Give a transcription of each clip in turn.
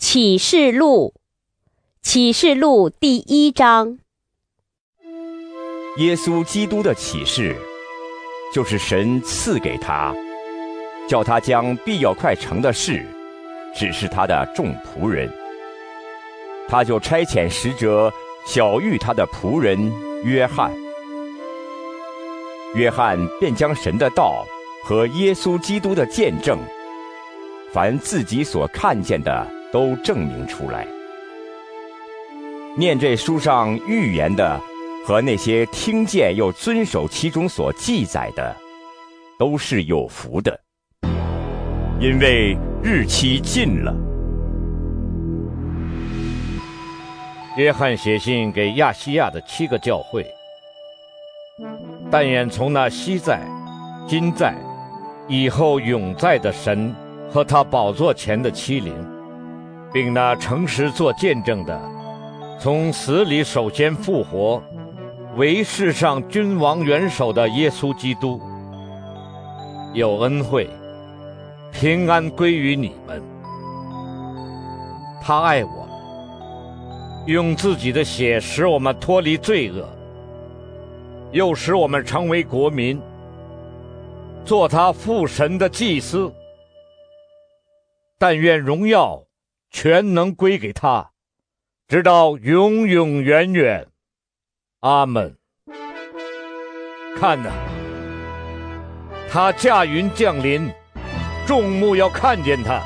启示录，启示录第一章。耶稣基督的启示，就是神赐给他，叫他将必要快成的事，指示他的众仆人。他就差遣使者小谕他的仆人约翰。约翰便将神的道和耶稣基督的见证，凡自己所看见的都证明出来，念这书上预言的和那些听见又遵守其中所记载的，都是有福的，因为日期近了。约翰写信给亚细亚的7个教会，但愿从那昔在、今在、以后永在的神和他宝座前的7灵，并那诚实做见证的，从死里首先复活，为世上君王元首的耶稣基督，有恩惠、平安归于你们。他爱我们，用自己的血使我们脱离罪恶，又使我们成为国民，做他父神的祭司。但愿荣耀、全能归给他，直到永永远远。阿们。看哪，他驾云降临，众目要看见他，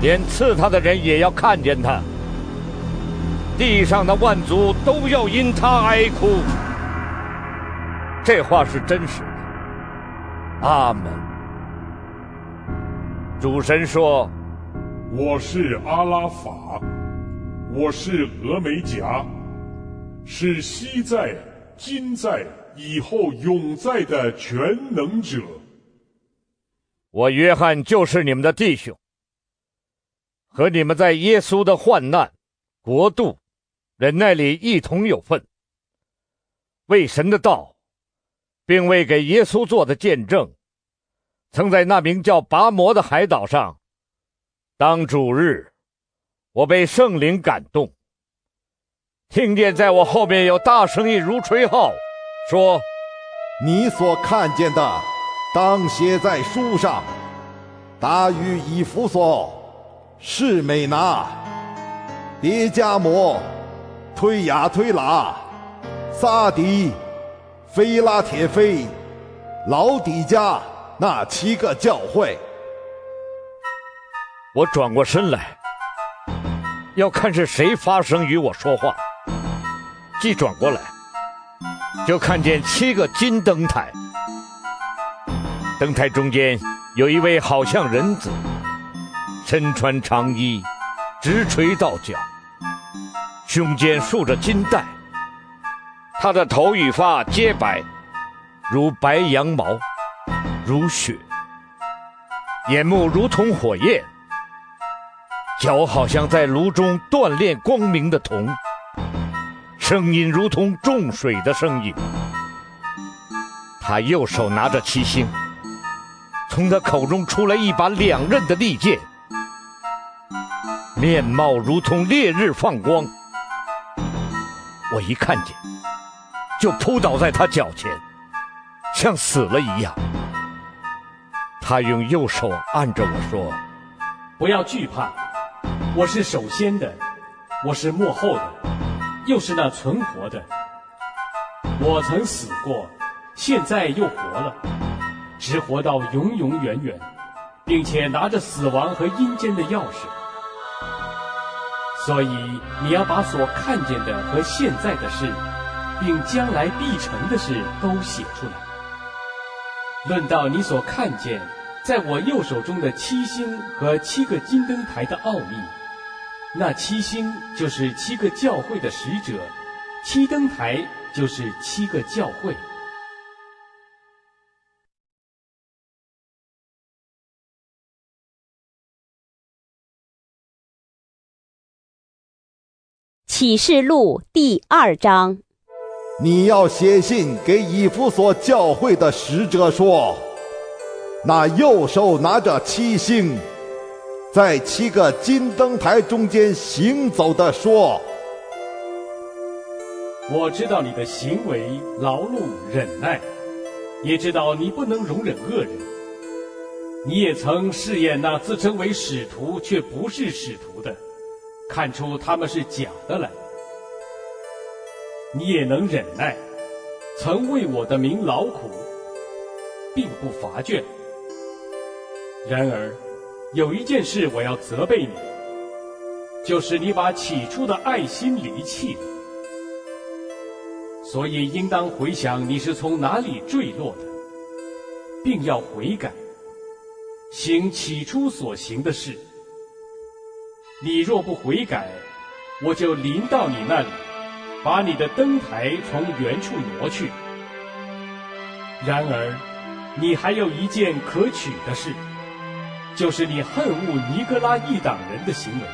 连刺他的人也要看见他，地上的万族都要因他哀哭。这话是真实的。阿们。主神说：我是阿拉法，我是俄梅戛，是昔在、今在、以后永在的全能者。我约翰就是你们的弟兄，和你们在耶稣的患难、国度、忍耐里一同有份，为神的道，并为给耶稣做的见证，曾在那名叫拔摩的海岛上，当主日，我被圣灵感动，听见在我后面有大声音如吹号，说：你所看见的，当写在书上，达于以弗所、士美拿、别加摩、推雅推拉、撒迪、非拉铁非、老底嘉那7个教会。我转过身来，要看是谁发声与我说话。既转过来，就看见7个金灯台，灯台中间有一位好像人子，身穿长衣，直垂到脚，胸间束着金带，他的头与发皆白，如白羊毛，如雪，眼目如同火焰，脚好像在炉中锻炼光明的铜，声音如同重水的声音。他右手拿着七星，从他口中出来一把两刃的利剑，面貌如同烈日放光。我一看见，就扑倒在他脚前，像死了一样。他用右手按着我说：不要惧怕，我是首先的，我是末后的，又是那存活的。我曾死过，现在又活了，直活到永永远远，并且拿着死亡和阴间的钥匙。所以你要把所看见的和现在的事，并将来必成的事都写出来。论到你所看见在我右手中的7星和7个金灯台的奥秘，那7星就是7个教会的使者，7灯台就是7个教会。启示录第2章。你要写信给以弗所教会的使者说，那右手拿着7星，在七个金灯台中间行走的说：“我知道你的行为劳碌忍耐，也知道你不能容忍恶人。你也曾试验那自称为使徒却不是使徒的，看出他们是假的来。你也能忍耐，曾为我的名劳苦，并不乏倦。然而，有一件事我要责备你，就是你把起初的爱心离弃了。所以应当回想你是从哪里坠落的，并要悔改，行起初所行的事。你若不悔改，我就临到你那里，把你的灯台从原处挪去。然而，你还有一件可取的事，就是你恨恶尼哥拉一党人的行为，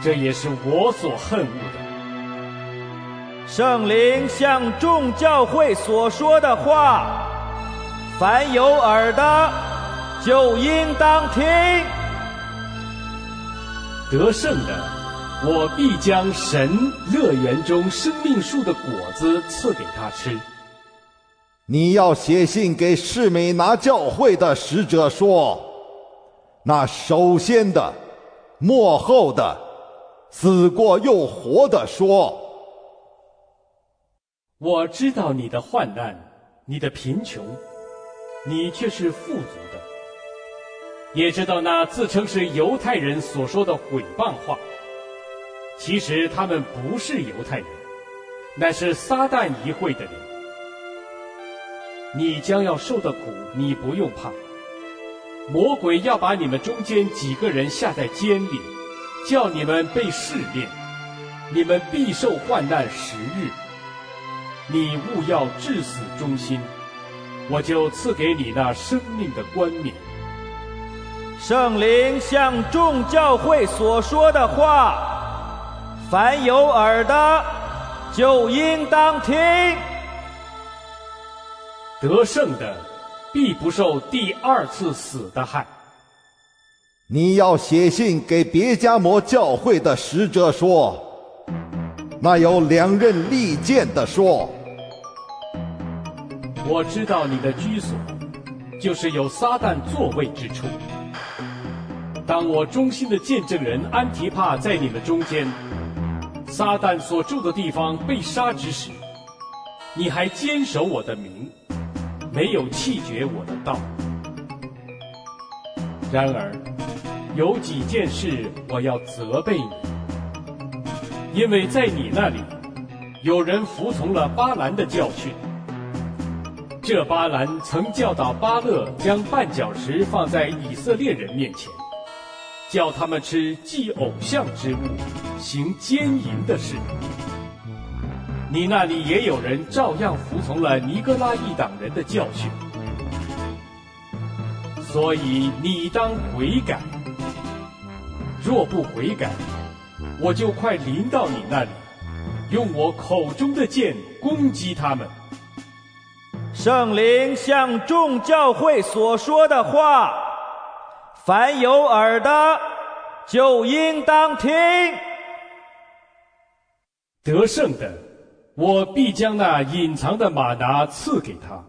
这也是我所恨恶的。圣灵向众教会所说的话，凡有耳的就应当听。得胜的，我必将神乐园中生命树的果子赐给他吃。”你要写信给士美拿教会的使者说：“那首先的、末后的、死过又活的说，我知道你的患难，你的贫穷，你却是富足的；也知道那自称是犹太人所说的毁谤话，其实他们不是犹太人，乃是撒旦一会的人。你将要受的苦，你不用怕。魔鬼要把你们中间几个人下在监里，叫你们被试炼，你们必受患难10日。你务要至死忠心，我就赐给你那生命的冠冕。”圣灵向众教会所说的话，凡有耳的就应当听。得胜的必不受第2次死的害。你要写信给别迦摩教会的使者说：“那有2刃利剑的说，我知道你的居所，就是有撒旦座位之处。当我忠心的见证人安提帕在你们中间，撒旦所住的地方被杀之时，你还坚守我的名，没有弃绝我的道。然而，有几件事我要责备你，因为在你那里，有人服从了巴兰的教训。这巴兰曾教导巴勒将绊脚石放在以色列人面前，叫他们吃祭偶像之物，行奸淫的事。你那里也有人照样服从了尼哥拉一党人的教训，所以你当悔改。若不悔改，我就快临到你那里，用我口中的剑攻击他们。圣灵向众教会所说的话，凡有耳的就应当听。得胜的，我必将那隐藏的玛拿赐给他，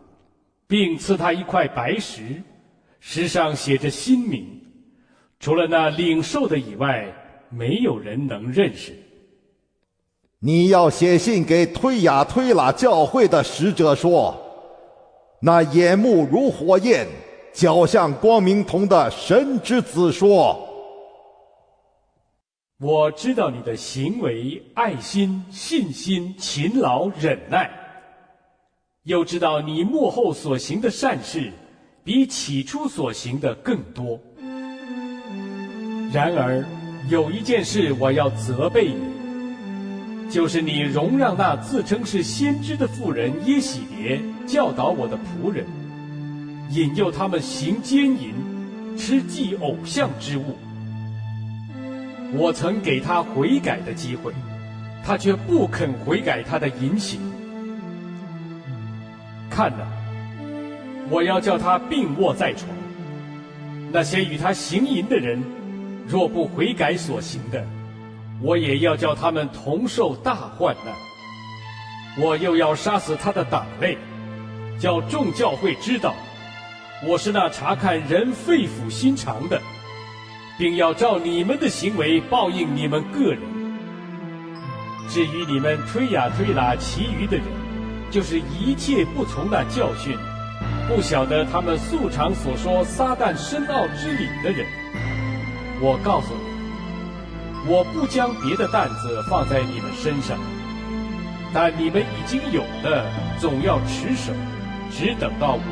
并赐他1块白石，石上写着新名，除了那领受的以外，没有人能认识。你要写信给推雅推拉教会的使者说：“那眼目如火焰，脚像光明铜的神之子说，我知道你的行为、爱心、信心、勤劳、忍耐，又知道你末后所行的善事，比起初所行的更多。然而，有一件事我要责备你，就是你容让那自称是先知的妇人耶喜别教导我的仆人，引诱他们行奸淫，吃祭偶像之物。我曾给他悔改的机会，他却不肯悔改他的淫行。看哪，我要叫他病卧在床，那些与他行淫的人若不悔改所行的，我也要叫他们同受大患难。我又要杀死他的党类，叫众教会知道，我是那察看人肺腑心肠的，并要照你们的行为报应你们个人。至于你们推雅推拉其余的人，就是一切不从那教训，不晓得他们素常所说撒旦深奥之理的人，我告诉你，我不将别的担子放在你们身上，但你们已经有的，总要持守，只等到我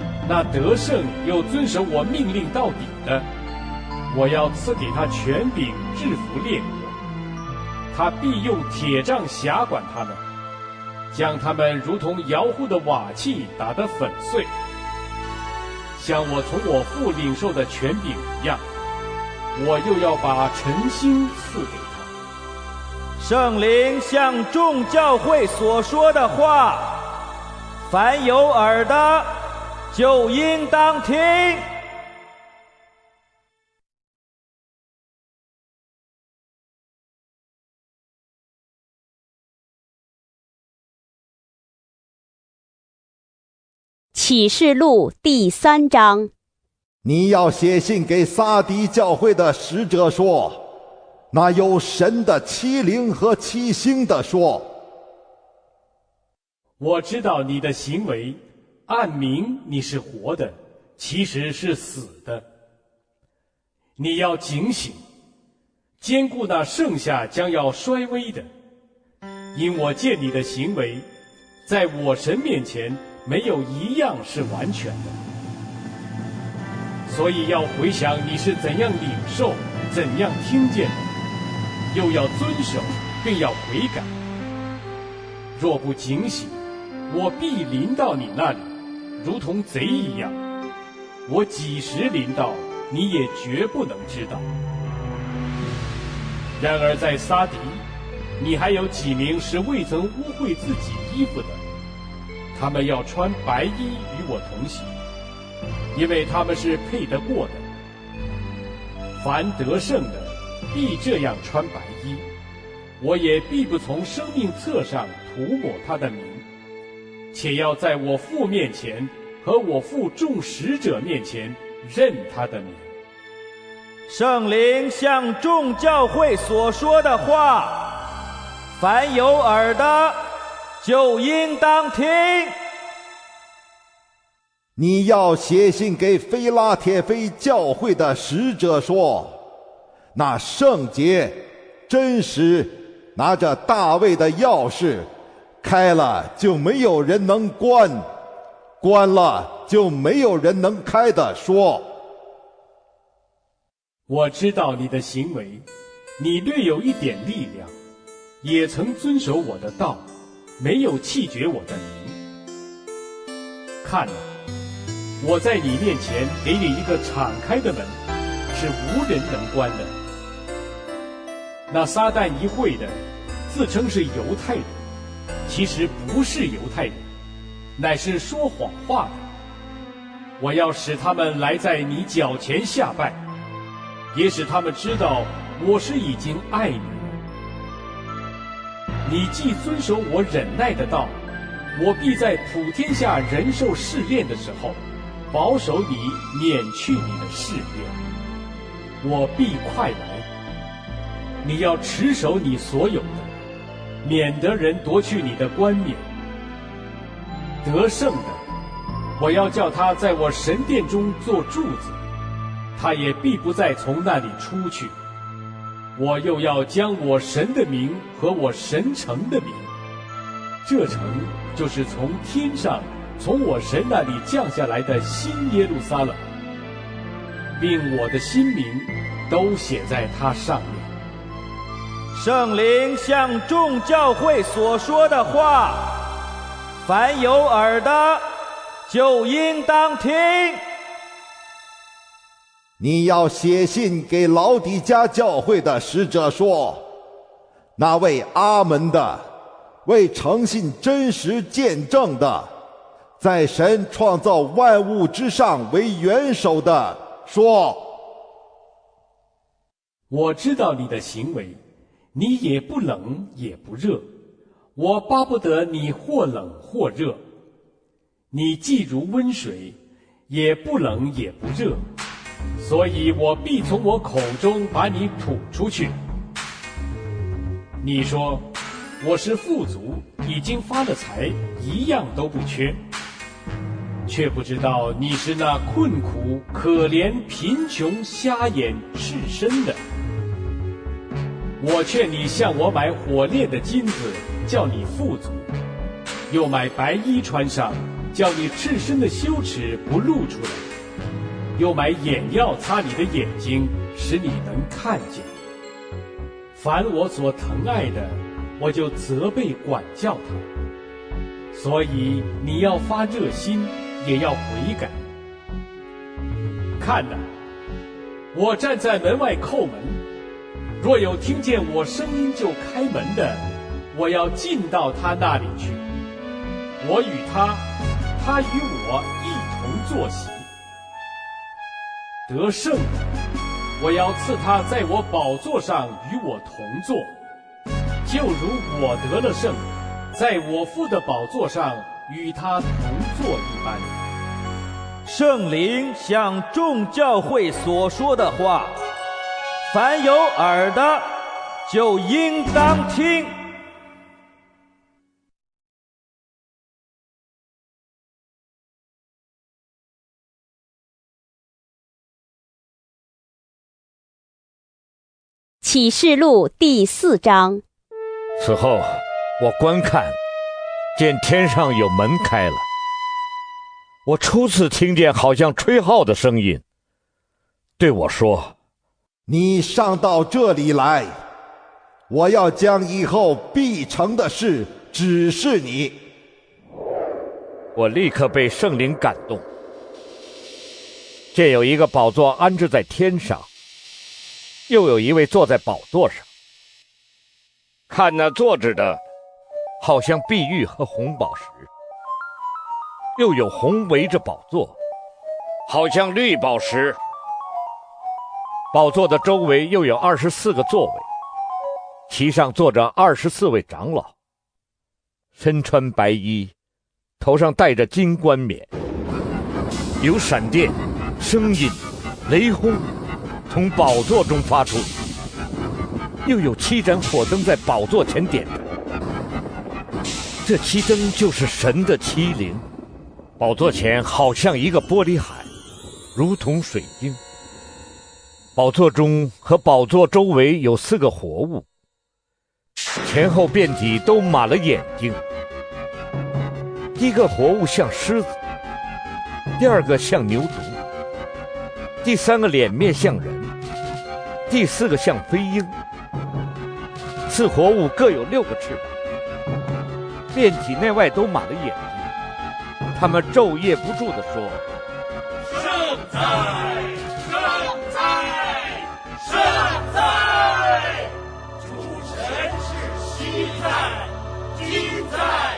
来。那得胜又遵守我命令到底的，我要赐给他权柄制服列国，他必用铁杖辖管他们。 将他们如同摇晃的瓦器打得粉碎，像我从我父领受的权柄一样，我又要把晨星赐给他。圣灵向众教会所说的话，凡有耳的就应当听。启示录第三章，你要写信给撒狄教会的使者说，那有神的七灵和七星的说，我知道你的行为，按名你是活的，其实是死的。你要警醒，坚固那剩下将要衰微的，因我见你的行为，在我神面前 没有一样是完全的，所以要回想你是怎样领受、怎样听见的，又要遵守，并要悔改。若不警醒，我必临到你那里，如同贼一样。我几时临到，你也绝不能知道。然而在撒狄，你还有几名是未曾污秽自己衣服的， 他们要穿白衣与我同行，因为他们是配得过的。凡得胜的，必这样穿白衣，我也必不从生命册上涂抹他的名，且要在我父面前和我父众使者面前认他的名。圣灵向众教会所说的话，凡有耳的 就应当听。你要写信给非拉铁非教会的使者说，那圣洁、真实，拿着大卫的钥匙，开了就没有人能关，关了就没有人能开的说，我知道你的行为，你略有一点力量，也曾遵守我的道， 没有弃绝我的名。看啊，我在你面前给你一个敞开的门，是无人能关的。那撒旦一会的，自称是犹太人，其实不是犹太人，乃是说谎话的。我要使他们来在你脚前下拜，也使他们知道我是已经爱你了。 你既遵守我忍耐的道，我必在普天下人受试炼的时候，保守你免去你的试炼。我必快来，你要持守你所有的，免得人夺去你的冠冕。得胜的，我要叫他在我神殿中做柱子，他也必不再从那里出去。 我又要将我神的名和我神城的名，这城就是从天上从我神那里降下来的新耶路撒冷，并我的新名都写在它上面。圣灵向众教会所说的话，凡有耳的就应当听。 你要写信给老底嘉教会的使者说，那位阿门的，为诚信真实见证的，在神创造万物之上为元首的说，我知道你的行为，你也不冷也不热，我巴不得你或冷或热。你既如温水，也不冷也不热，所以我必从我口中把你吐出去。你说我是富足，已经发了财，一样都不缺。 却不知道你是那困苦、可怜、贫穷、瞎眼、赤身的。我劝你向我买火炼的金子，叫你富足；又买白衣穿上，叫你赤身的羞耻不露出来；又买眼药擦你的眼睛，使你能看见。凡我所疼爱的，我就责备管教他。所以你要发热心， 也要悔改。看哪，我站在门外叩门。若有听见我声音就开门的，我要进到他那里去。我与他，他与我一同坐席。得胜的，我要赐他在我宝座上与我同坐，就如我得了胜，在我父的宝座上 与他同坐一般。圣灵向众教会所说的话，凡有耳的，就应当听。启示录第4章。此后，我观看， 见天上有门开了，我初次听见好像吹号的声音，对我说：“你上到这里来，我要将以后必成的事指示你。”我立刻被圣灵感动。见有一个宝座安置在天上，又有一位坐在宝座上。看那坐着的， 好像碧玉和红宝石，又有红围着宝座，好像绿宝石。宝座的周围又有24个座位，其上坐着24位长老，身穿白衣，头上戴着金冠冕。有闪电、声音、雷轰从宝座中发出，又有7盏火灯在宝座前点着。 这7灯就是神的7灵，宝座前好像一个玻璃海，如同水晶。宝座中和宝座周围有4个活物，前后遍体都满了眼睛。1个活物像狮子，2个像牛犊，第3个脸面像人，第4个像飞鹰。4活物各有6个翅膀， 遍体内外都满了眼睛，他们昼夜不住地说：“圣哉，圣哉，圣哉！主神是昔在、今在、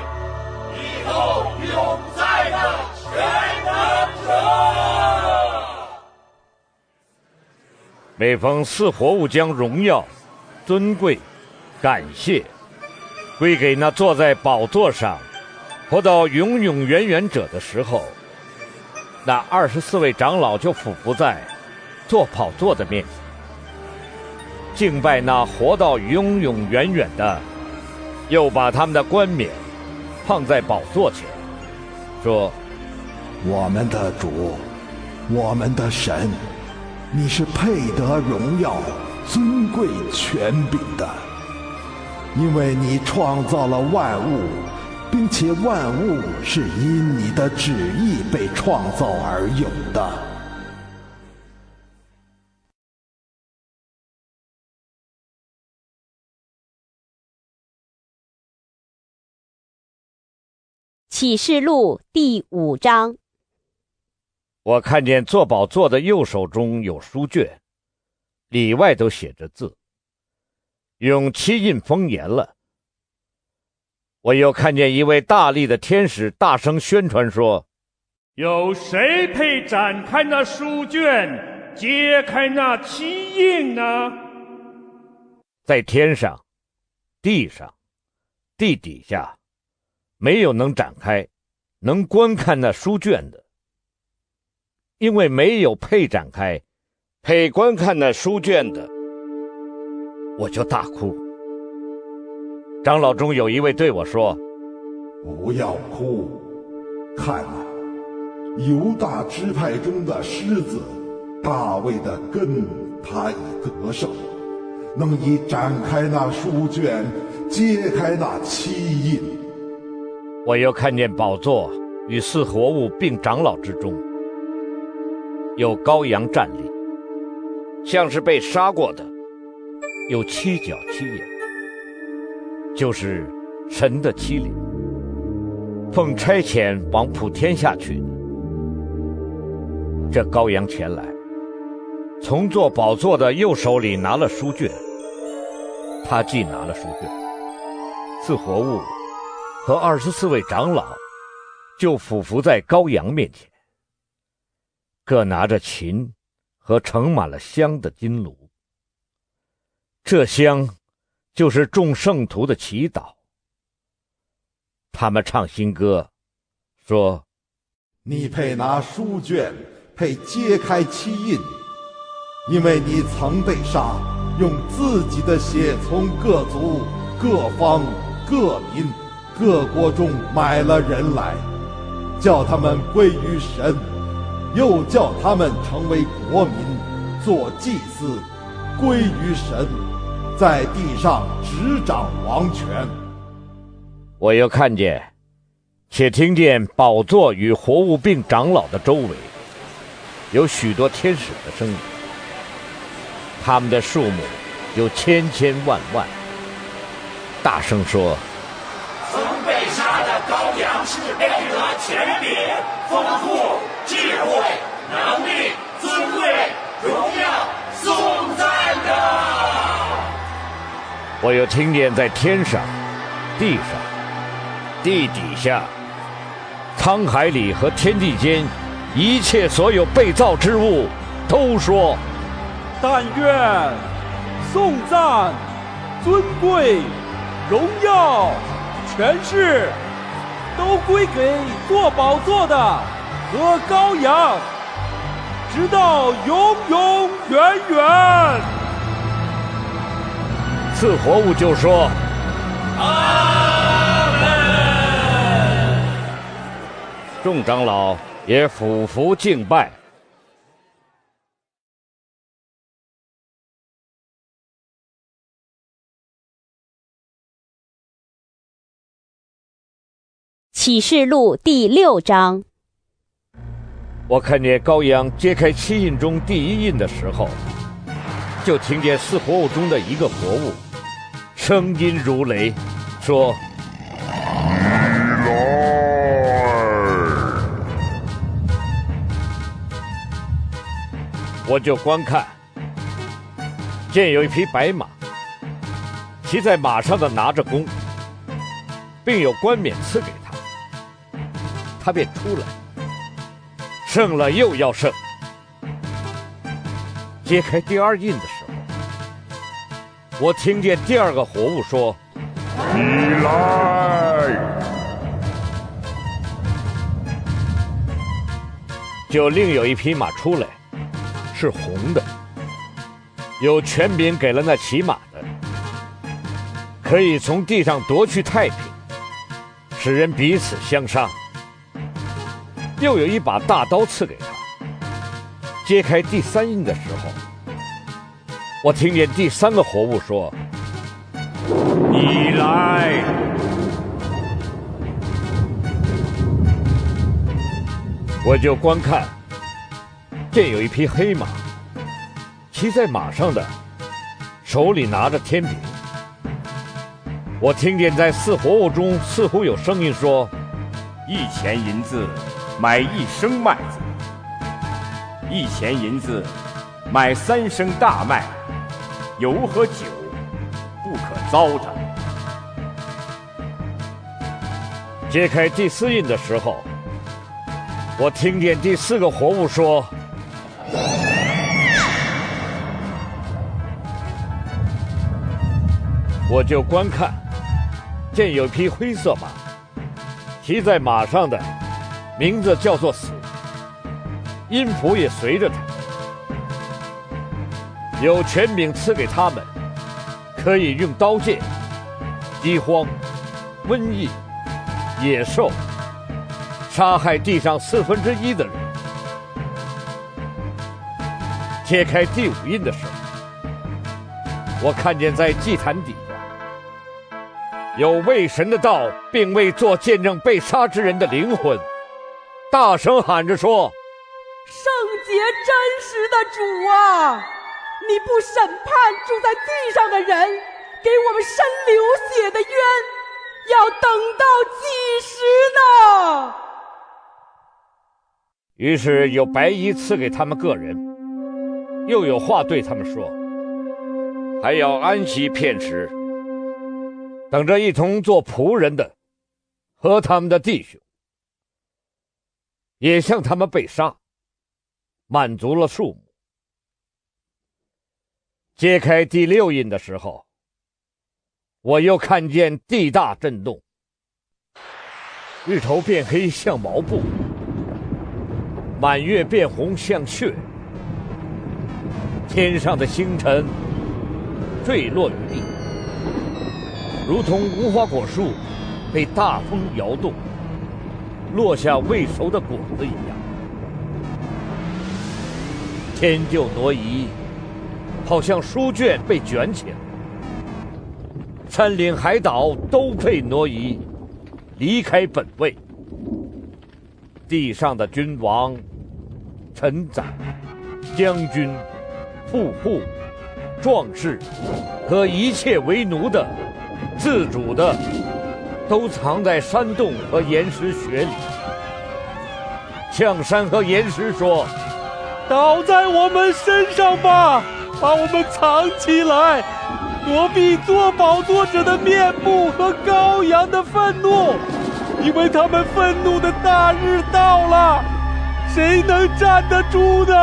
以后永在的全能者。”每逢4活物将荣耀、尊贵、感谢 归给那坐在宝座上、活到永永远远者的时候，那24位长老就俯伏在坐宝座的面前，敬拜那活到永永远远的，又把他们的冠冕放在宝座前，说：“我们的主，我们的神，你是配得荣耀、尊贵、权柄的， 因为你创造了万物，并且万物是因你的旨意被创造而有的。” 启示录第5章。我看见坐宝座的右手中有书卷，里外都写着字， 用7印封严了。我又看见一位大力的天使大声宣传说：“有谁配展开那书卷，揭开那7印呢？”在天上、地上、地底下，没有能展开、能观看那书卷的，因为没有配展开、配观看那书卷的。我就大哭。长老中有一位对我说：“不要哭，看啊，犹大支派中的狮子大卫的根，他已得胜，能以展开那书卷，揭开那七印。”我又看见宝座与四活物并长老之中，有羔羊站立，像是被杀过的，有七角七眼，就是神的七灵，奉差遣往普天下去的。这羔羊前来，从坐宝座的右手里拿了书卷。他既拿了书卷，四活物和24位长老就俯伏在羔羊面前，各拿着琴和盛满了香的金炉。这香就是众圣徒的祈祷。他们唱新歌，说：“你配拿书卷，配揭开七印，因为你曾被杀，用自己的血从各族、各方、各民、各国中买了人来，叫他们归于神，又叫他们成为国民，做祭司，归于神，在地上执掌王权。”我又看见，且听见宝座与活物并长老的周围，有许多天使的声音，他们的数目有千千万万，大声说：“曾被杀的羔羊是配得权柄、丰富、智慧、能力、尊贵、荣耀、颂赞的。”我又听见在天上、地上、地底下、沧海里和天地间一切所有被造之物都说：“但愿颂赞、尊贵、荣耀、权势都归给坐宝座的和羔羊，直到永永远远。”四活物就说：“阿们！”众长老也俯伏敬拜。启示录第6章。我看见羔羊揭开七印中第1印的时候，就听见四活物中的一个活物声音如雷，说：“起来！”我就观看，见有一匹白马，骑在马上的拿着弓，并有冠冕赐给他。他便出来，胜了又要胜。揭开第2印的时候，我听见第2个活物说：“起来！”就另有一匹马出来，是红的，有权柄给了那骑马的，可以从地上夺去太平，使人彼此相杀。又有一把大刀赐给他。揭开第3印的时候，我听见第3个活物说：“你来！”我就观看，见有一匹黑马，骑在马上的手里拿着天平。我听见在四活物中似乎有声音说：“1钱银子买1升麦子，1钱银子买3升大麦，油和酒不可糟蹋。”揭开第4印的时候，我听见第4个活物说：“我就观看，见有匹灰色马，骑在马上的名字叫做死，音符也随着他。有权柄赐给他们，可以用刀剑、饥荒、瘟疫、野兽杀害地上1/4的人。 揭开第五印的时候，我看见在祭坛底下有为神的道并未做见证被杀之人的灵魂，大声喊着说：“圣洁真实的主啊，你不审判住在地上的人，给我们伸流血的冤，要等到几时呢？”于是有白衣赐给他们个人。 又有话对他们说，还要安息片时，等着一同做仆人的和他们的弟兄，也像他们被杀，满足了数目。揭开第六印的时候，我又看见地大震动，日头变黑像毛布，满月变红像血。 天上的星辰坠落于地，如同无花果树被大风摇动，落下未熟的果子一样。天就挪移，好像书卷被卷起来。山岭海岛都被挪移，离开本位。地上的君王、臣宰、将军。 富户、壮士和一切为奴的、自主的，都藏在山洞和岩石穴里。向山和岩石说：“倒在我们身上吧，把我们藏起来，躲避做宝座者的面目和羔羊的愤怒，因为他们愤怒的大日到了，谁能站得住呢？”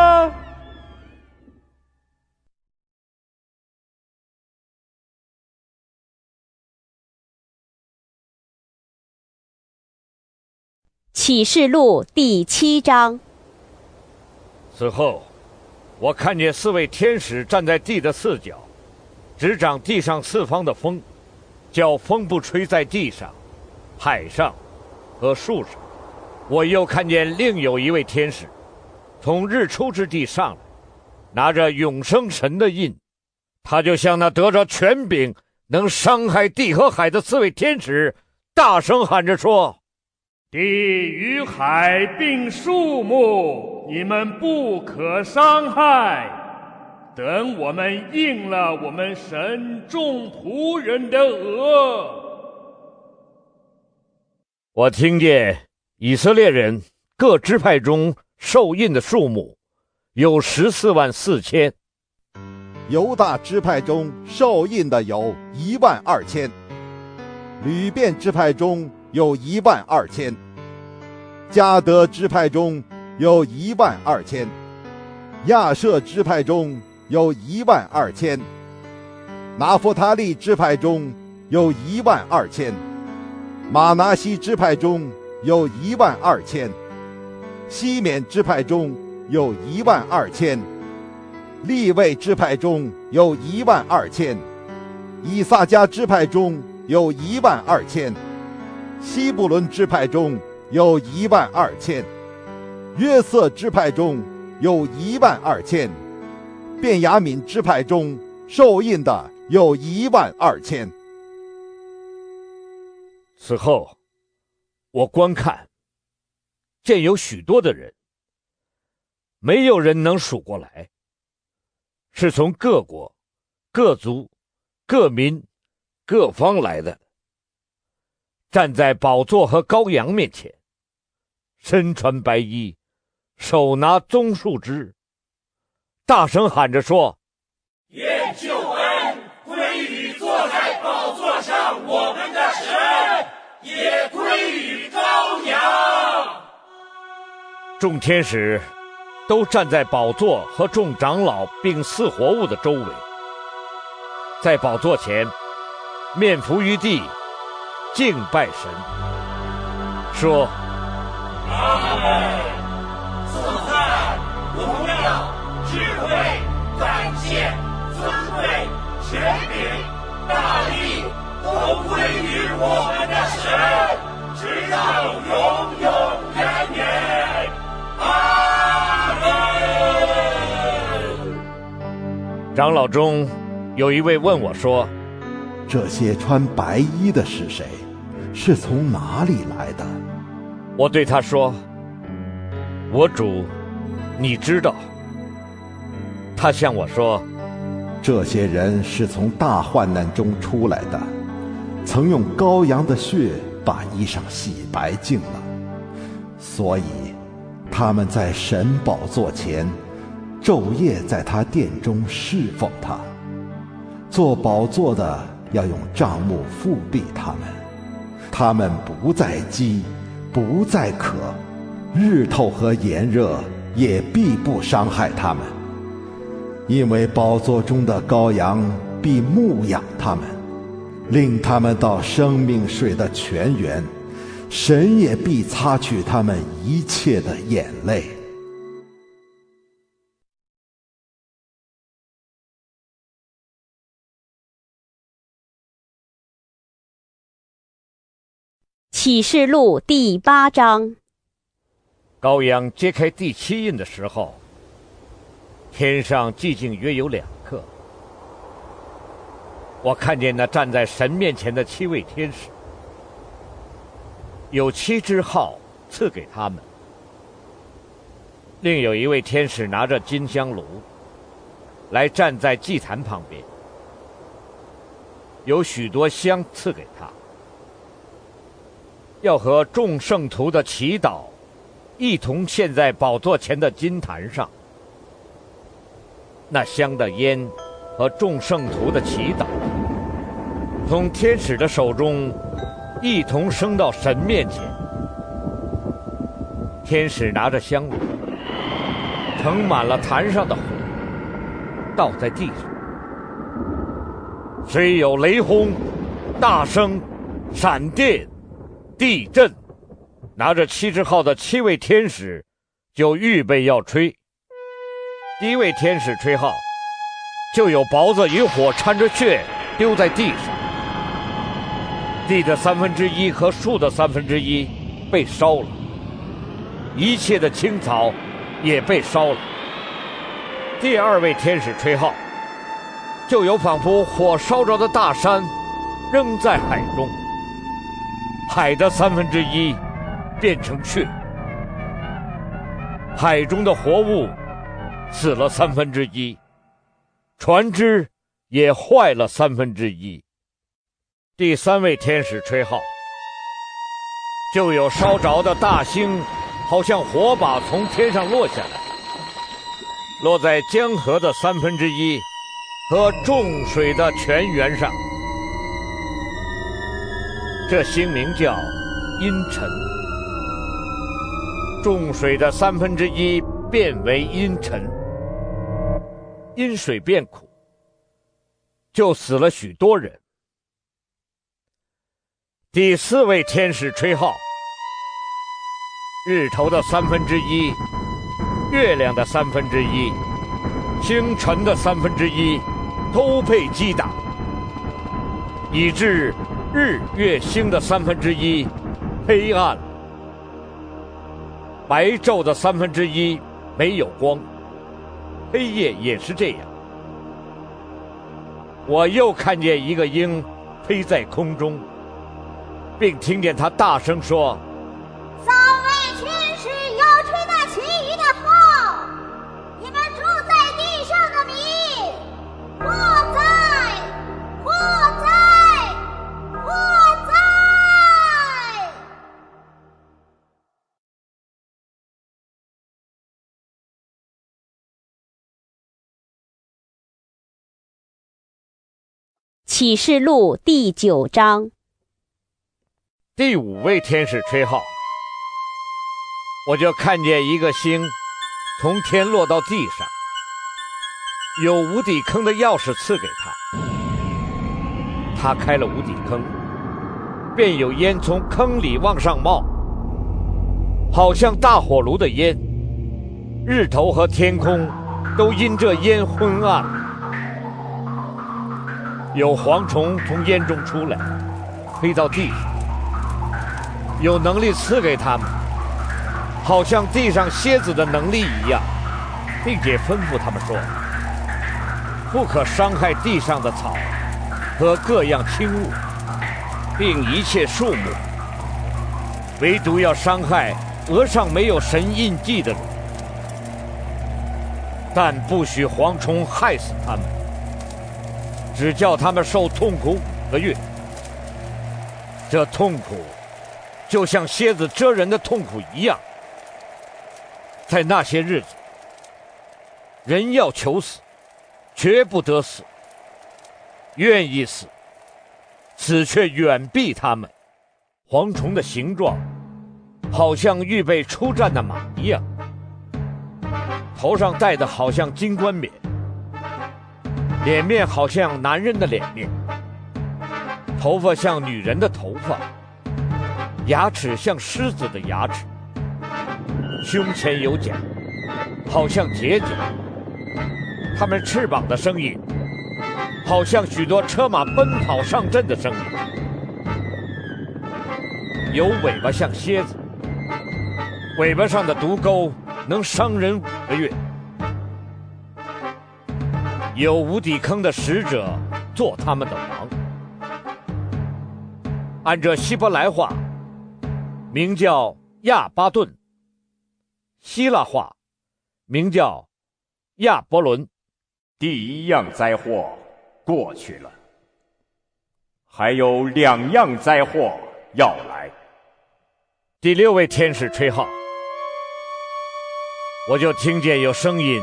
启示录第7章。此后，我看见4位天使站在地的四角，执掌地上4方的风，叫风不吹在地上、海上和树上。我又看见另有一位天使，从日出之地上来，拿着永生神的印，他就像那得着权柄能伤害地和海的4位天使，大声喊着说。 地与海并树木，你们不可伤害。等我们应了我们神众仆人的额。我听见以色列人各支派中受印的数目有144,000。犹大支派中受印的有12000。吕遍支派中。 有12000，加德支派中有12000，亚舍支派中有12000，拿弗他利支派中有12000，马拿西支派中有12000，西缅支派中有12000，利未支派中有12000，以萨迦支派中有12000。 西布伦支派中有12000，约瑟支派中有12000，便雅悯支派中受印的有12000。此后，我观看，见有许多的人，没有人能数过来，是从各国、各族、各民、各方来的。 站在宝座和羔羊面前，身穿白衣，手拿棕树枝，大声喊着说：“愿救恩归于坐在宝座上我们的神，也归于羔羊。”众天使都站在宝座和众长老并4活物的周围，在宝座前面伏于地，敬拜神，说：阿门！颂赞、荣耀、智慧、感谢、尊贵、权柄、大力，都归于我们的神，直到永永远远。阿门！长老中有一位问我说：这些穿白衣的是谁？是从哪里来的？我对他说：我主，你知道。他向我说：这些人是从大患难中出来的，曾用羔羊的血把衣裳洗白净了，所以他们在神宝座前，昼夜在他殿中侍奉他。做宝座的要用帐幕覆庇他们，他们不再饥，不再渴，日头和炎热也必不伤害他们，因为宝座中的羔羊必牧养他们，令他们到生命水的泉源，神也必擦去他们一切的眼泪。启示录第8章。羔羊揭开第7印的时候，天上寂静约有2刻。我看见那站在神面前的7位天使，有7只号赐给他们，另有一位天使拿着金香炉来站在祭坛旁边，有许多香赐给他，要和众圣徒的祈祷一同献在宝座前的金坛上。那香的烟和众圣徒的祈祷从天使的手中一同升到神面前。天使拿着香炉，盛满了坛上的火，倒在地上，虽有雷轰、大声、闪电、地震，拿着7只号的7位天使就预备要吹。第一位天使吹号，就有雹子与火掺着血丢在地上，地的1/3和树的1/3被烧了，一切的青草也被烧了。第二位天使吹号，就有仿佛火烧着的大山扔在海中，海的1/3变成血，海中的活物死了1/3，船只也坏了1/3。第三位天使吹号，就有烧着的大星，好像火把从天上落下来，落在江河的1/3和众水的泉源上。这星名叫阴沉，众水的1/3变为阴沉，阴水变苦，就死了许多人。第4位天使吹号，日头的1/3，月亮的1/3，星辰的1/3都被击打，以致日月星的1/3黑暗，白昼的1/3没有光，黑夜也是这样。我又看见一个鹰飞在空中，并听见他大声说：3位天使要吹那其余的号，你们住在地上的民，祸灾，祸灾，祸灾。启示录第9章。第5位天使吹号，我就看见一个星从天落到地上，有无底坑的钥匙赐给他，他开了无底坑，便有烟从坑里往上冒，好像大火炉的烟。日头和天空都因这烟昏暗，有蝗虫从烟中出来，飞到地上。有能力赐给他们，好像地上蝎子的能力一样，并且吩咐他们说：不可伤害地上的草和各样轻物，并一切树木，唯独要伤害额上没有神印记的人。但不许蝗虫害死他们，只叫他们受痛苦5个月。这痛苦就像蝎子蜇人的痛苦一样。在那些日子，人要求死，绝不得死；愿意死，死却远避他们。蝗虫的形状，好像预备出战的马一样。头上戴的好像金冠冕，脸面好像男人的脸面，头发像女人的头发，牙齿像狮子的牙齿，胸前有角，好像铁角。它们翅膀的声音，好像许多车马奔跑上阵的声音。有尾巴像蝎子，尾巴上的毒钩能伤人5个月。有无底坑的使者做他们的王。按这希伯来话，名叫亚巴顿；希腊话，名叫亚伯伦。第一样灾祸过去了，还有2样灾祸要来。第6位天使吹号，我就听见有声音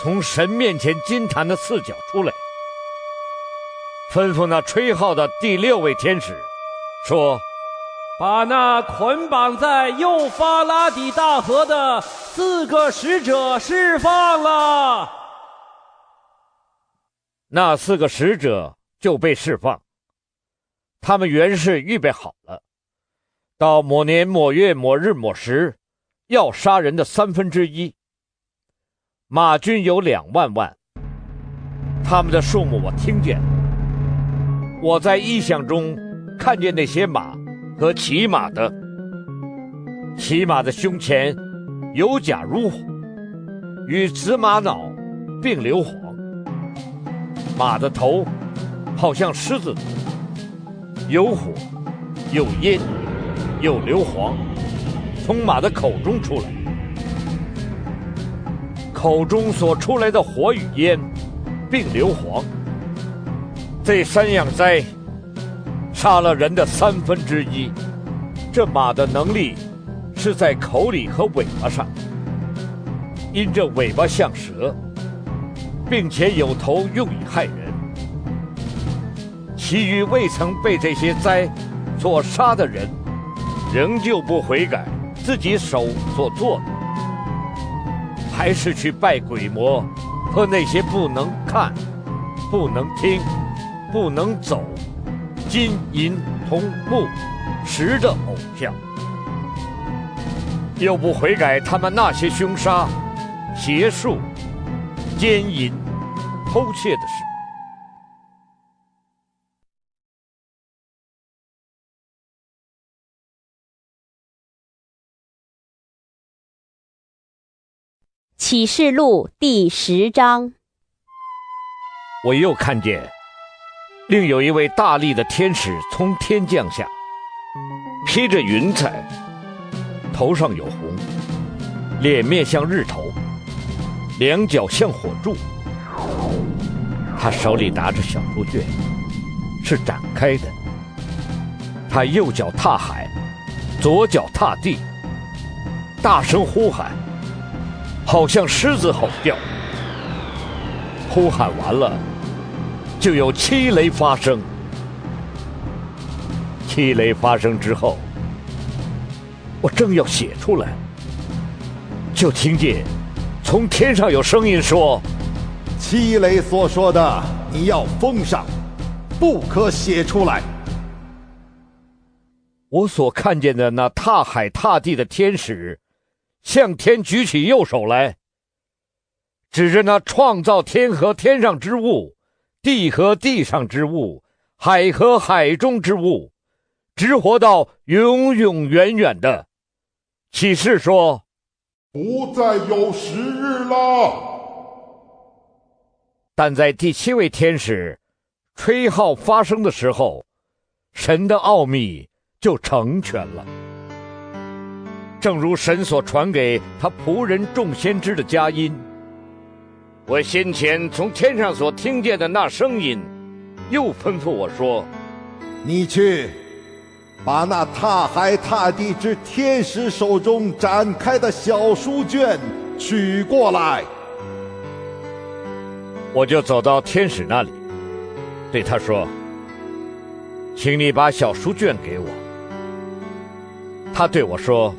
从神面前金坛的4角出来，吩咐那吹号的第6位天使说：把那捆绑在幼发拉底大河的4个使者释放了。那4个使者就被释放，他们原是预备好了，到某年某月某日某时要杀人的1/3。马军有2万万，他们的数目我听见了。我在异象中看见那些马和骑马的胸前有甲如火，与紫玛瑙并硫磺。马的头好像狮子头，有火，有烟，有硫磺从马的口中出来，口中所出来的火与烟，并硫磺。这3样灾杀了人的1/3。这马的能力是在口里和尾巴上，因这尾巴像蛇，并且有头用以害人。其余未曾被这些灾所杀的人，仍旧不悔改自己手所做的，还是去拜鬼魔和那些不能看、不能听、不能走、金银铜木石的偶像，又不悔改他们那些凶杀、邪术、奸淫、偷窃的事。启示录第10章。我又看见，另有一位大力的天使从天降下，披着云彩，头上有红，脸面像日头，两脚像火柱。他手里拿着小书卷，是展开的。他右脚踏海，左脚踏地，大声呼喊，好像狮子吼叫。呼喊完了，就有7雷发生。7雷发生之后，我正要写出来，就听见从天上有声音说：7雷所说的，你要封上，不可写出来。我所看见的那踏海踏地的天使，向天举起右手来，指着那创造天和天上之物，地和地上之物，海和海中之物，直活到永永远远的。启示说：“不再有时日了。”但在第七位天使吹号发声的时候，神的奥秘就成全了。正如神所传给他仆人众先知的佳音，我先前从天上所听见的那声音，又吩咐我说：“你去，把那踏海踏地之天使手中展开的小书卷取过来。”我就走到天使那里，对他说：“请你把小书卷给我。”他对我说：“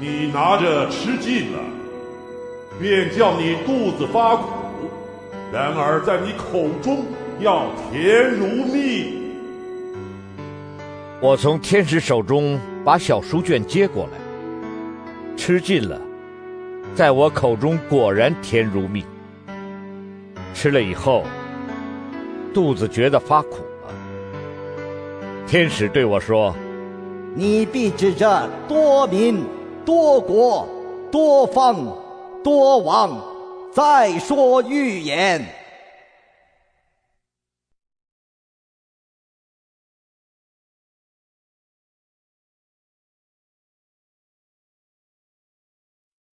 你拿着吃尽了，便叫你肚子发苦；然而在你口中要甜如蜜。”我从天使手中把小书卷接过来，吃尽了，在我口中果然甜如蜜。吃了以后，肚子觉得发苦了。天使对我说：“你必指着多民、多国、多方、多王再说预言。”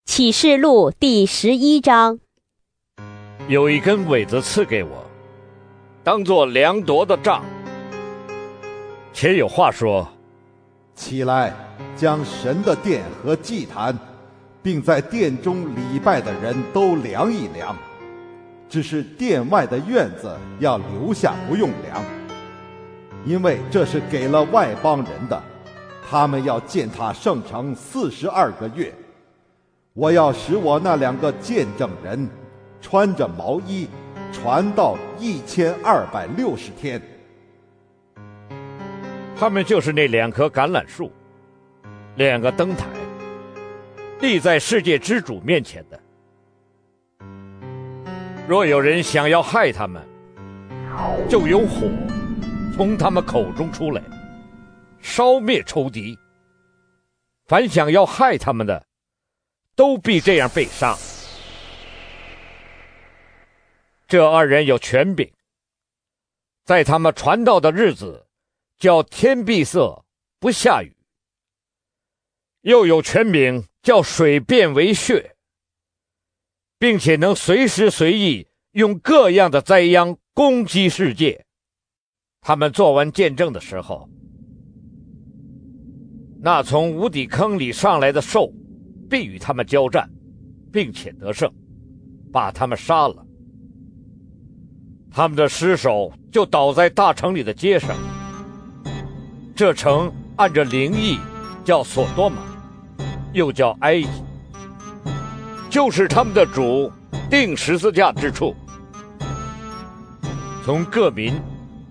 启示录第11章。有一根苇子赐给我，当作量度的杖，且有话说：“起来，将神的殿和祭坛，并在殿中礼拜的人都量一量，只是殿外的院子要留下不用量，因为这是给了外邦人的，他们要践踏圣城42个月。我要使我那2个见证人穿着毛衣，传道1260天。”他们就是那2棵橄榄树，2个灯台，立在世界之主面前的。若有人想要害他们，就有火从他们口中出来，烧灭仇敌。凡想要害他们的，都必这样被杀。这2人有权柄，在他们传道的日子，叫天闭塞，不下雨；又有权柄，叫水变为血，并且能随时随意用各样的灾殃攻击世界。他们做完见证的时候，那从无底坑里上来的兽必与他们交战，并且得胜，把他们杀了。他们的尸首就倒在大城里的街上。这城按着灵意叫索多玛，又叫埃及，就是他们的主定十字架之处。从各民、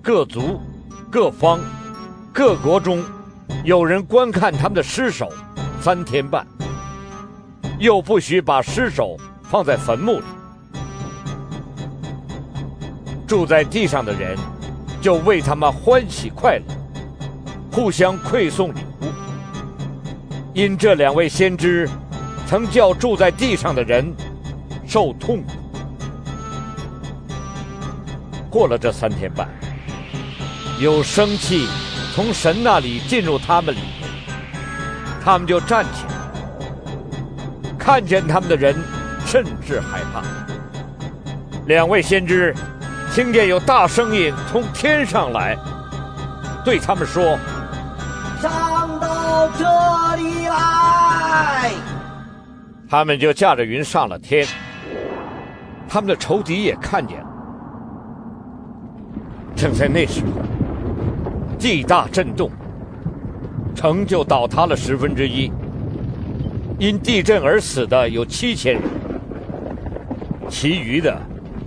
各族、各方、各国中，有人观看他们的尸首3天半，又不许把尸首放在坟墓里。住在地上的人就为他们欢喜快乐，互相馈送礼物，因这2位先知曾叫住在地上的人受痛苦。过了这3天半，有生气从神那里进入他们里面，他们就站起来，看见他们的人甚是害怕。2位先知听见有大声音从天上来，对他们说：“上到这里来。”他们就驾着云上了天。他们的仇敌也看见了。正在那时候，地大震动，城就倒塌了1/10。因地震而死的有7000人，其余的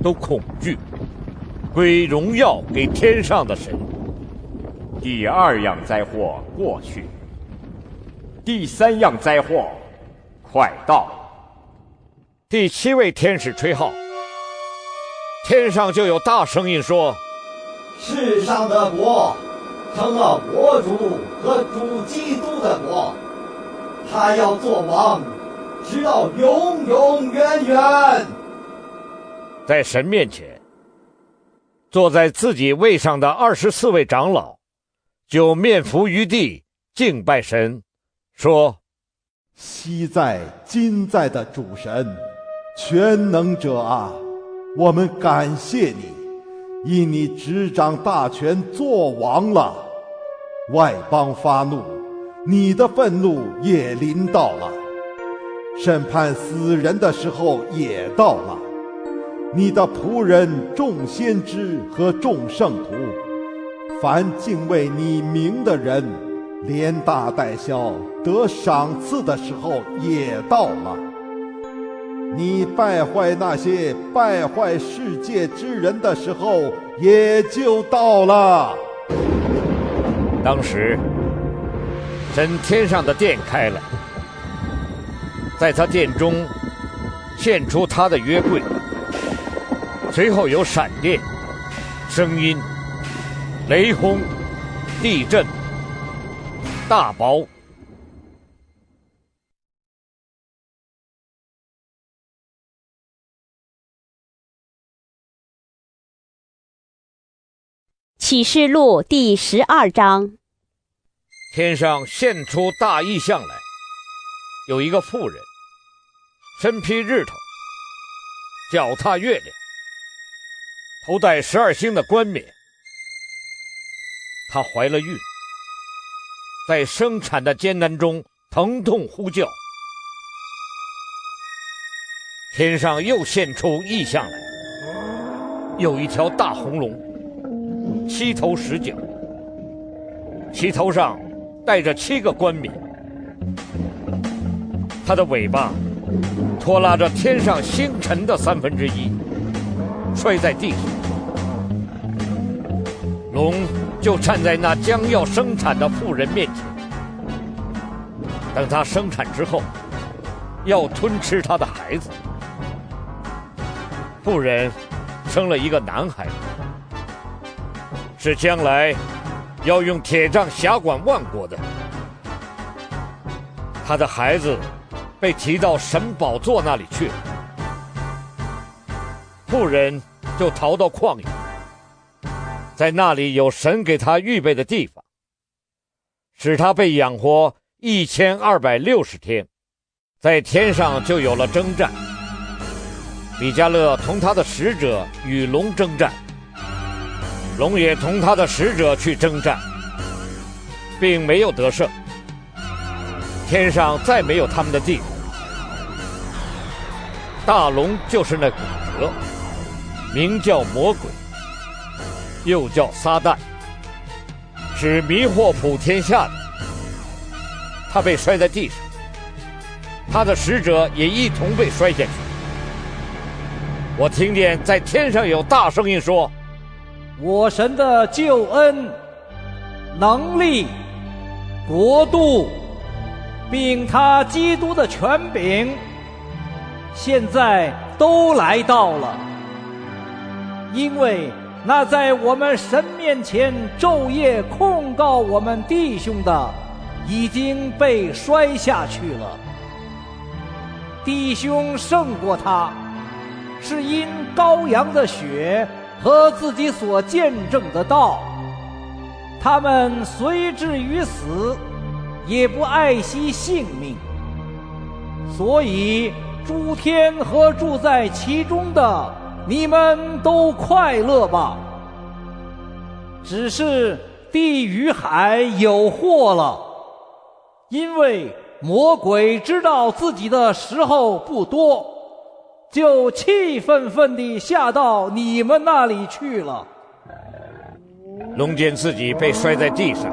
都恐惧，归荣耀给天上的神。第二样灾祸过去，第三样灾祸快到。第七位天使吹号，天上就有大声音说：“世上的国成了国主和主基督的国，他要做王，直到永永远远。”在神面前，坐在自己位上的24位长老就面伏于地敬拜神，说：“昔在今在的主神，全能者啊，我们感谢你，因你执掌大权做王了。外邦发怒，你的愤怒也临到了，审判死人的时候也到了。你的仆人众先知和众圣徒，凡敬畏你名的人，连大带小得赏赐的时候也到了。你败坏那些败坏世界之人的时候也就到了。”当时，神天上的殿开了，在他殿中现出他的约柜。随后有闪电、声音、雷轰、地震、大雹。启示录第12章。天上现出大异象来，有一个妇人，身披日头，脚踏月亮，头戴12星的冠冕。她怀了孕，在生产的艰难中疼痛呼叫。天上又现出异象来，有一条大红龙，7头10角，其头上戴着7个冠冕，它的尾巴拖拉着天上星辰的1/3，摔在地上。龙就站在那将要生产的妇人面前，等她生产之后，要吞吃她的孩子。妇人生了一个男孩子，是将来要用铁杖辖管万国的。他的孩子被提到神宝座那里去了。妇人就逃到旷野，在那里有神给他预备的地方，使他被养活1260天。在天上就有了征战，米迦勒同他的使者与龙征战，龙也同他的使者去征战，并没有得胜。天上再没有他们的地方。大龙就是那骨蛇，名叫魔鬼，又叫撒旦，是迷惑普天下的。他被摔在地上，他的使者也一同被摔下去。我听见在天上有大声音说：“我神的救恩、能力、国度，并他基督的权柄，现在都来到了。因为那在我们神面前昼夜控告我们弟兄的，已经被摔下去了。弟兄胜过他，是因羔羊的血和自己所见证的道。他们虽至于死，也不爱惜性命。所以诸天和住在其中的，你们都快乐吧。只是地与海有祸了，因为魔鬼知道自己的时候不多，就气愤愤地下到你们那里去了。”龙见自己被摔在地上，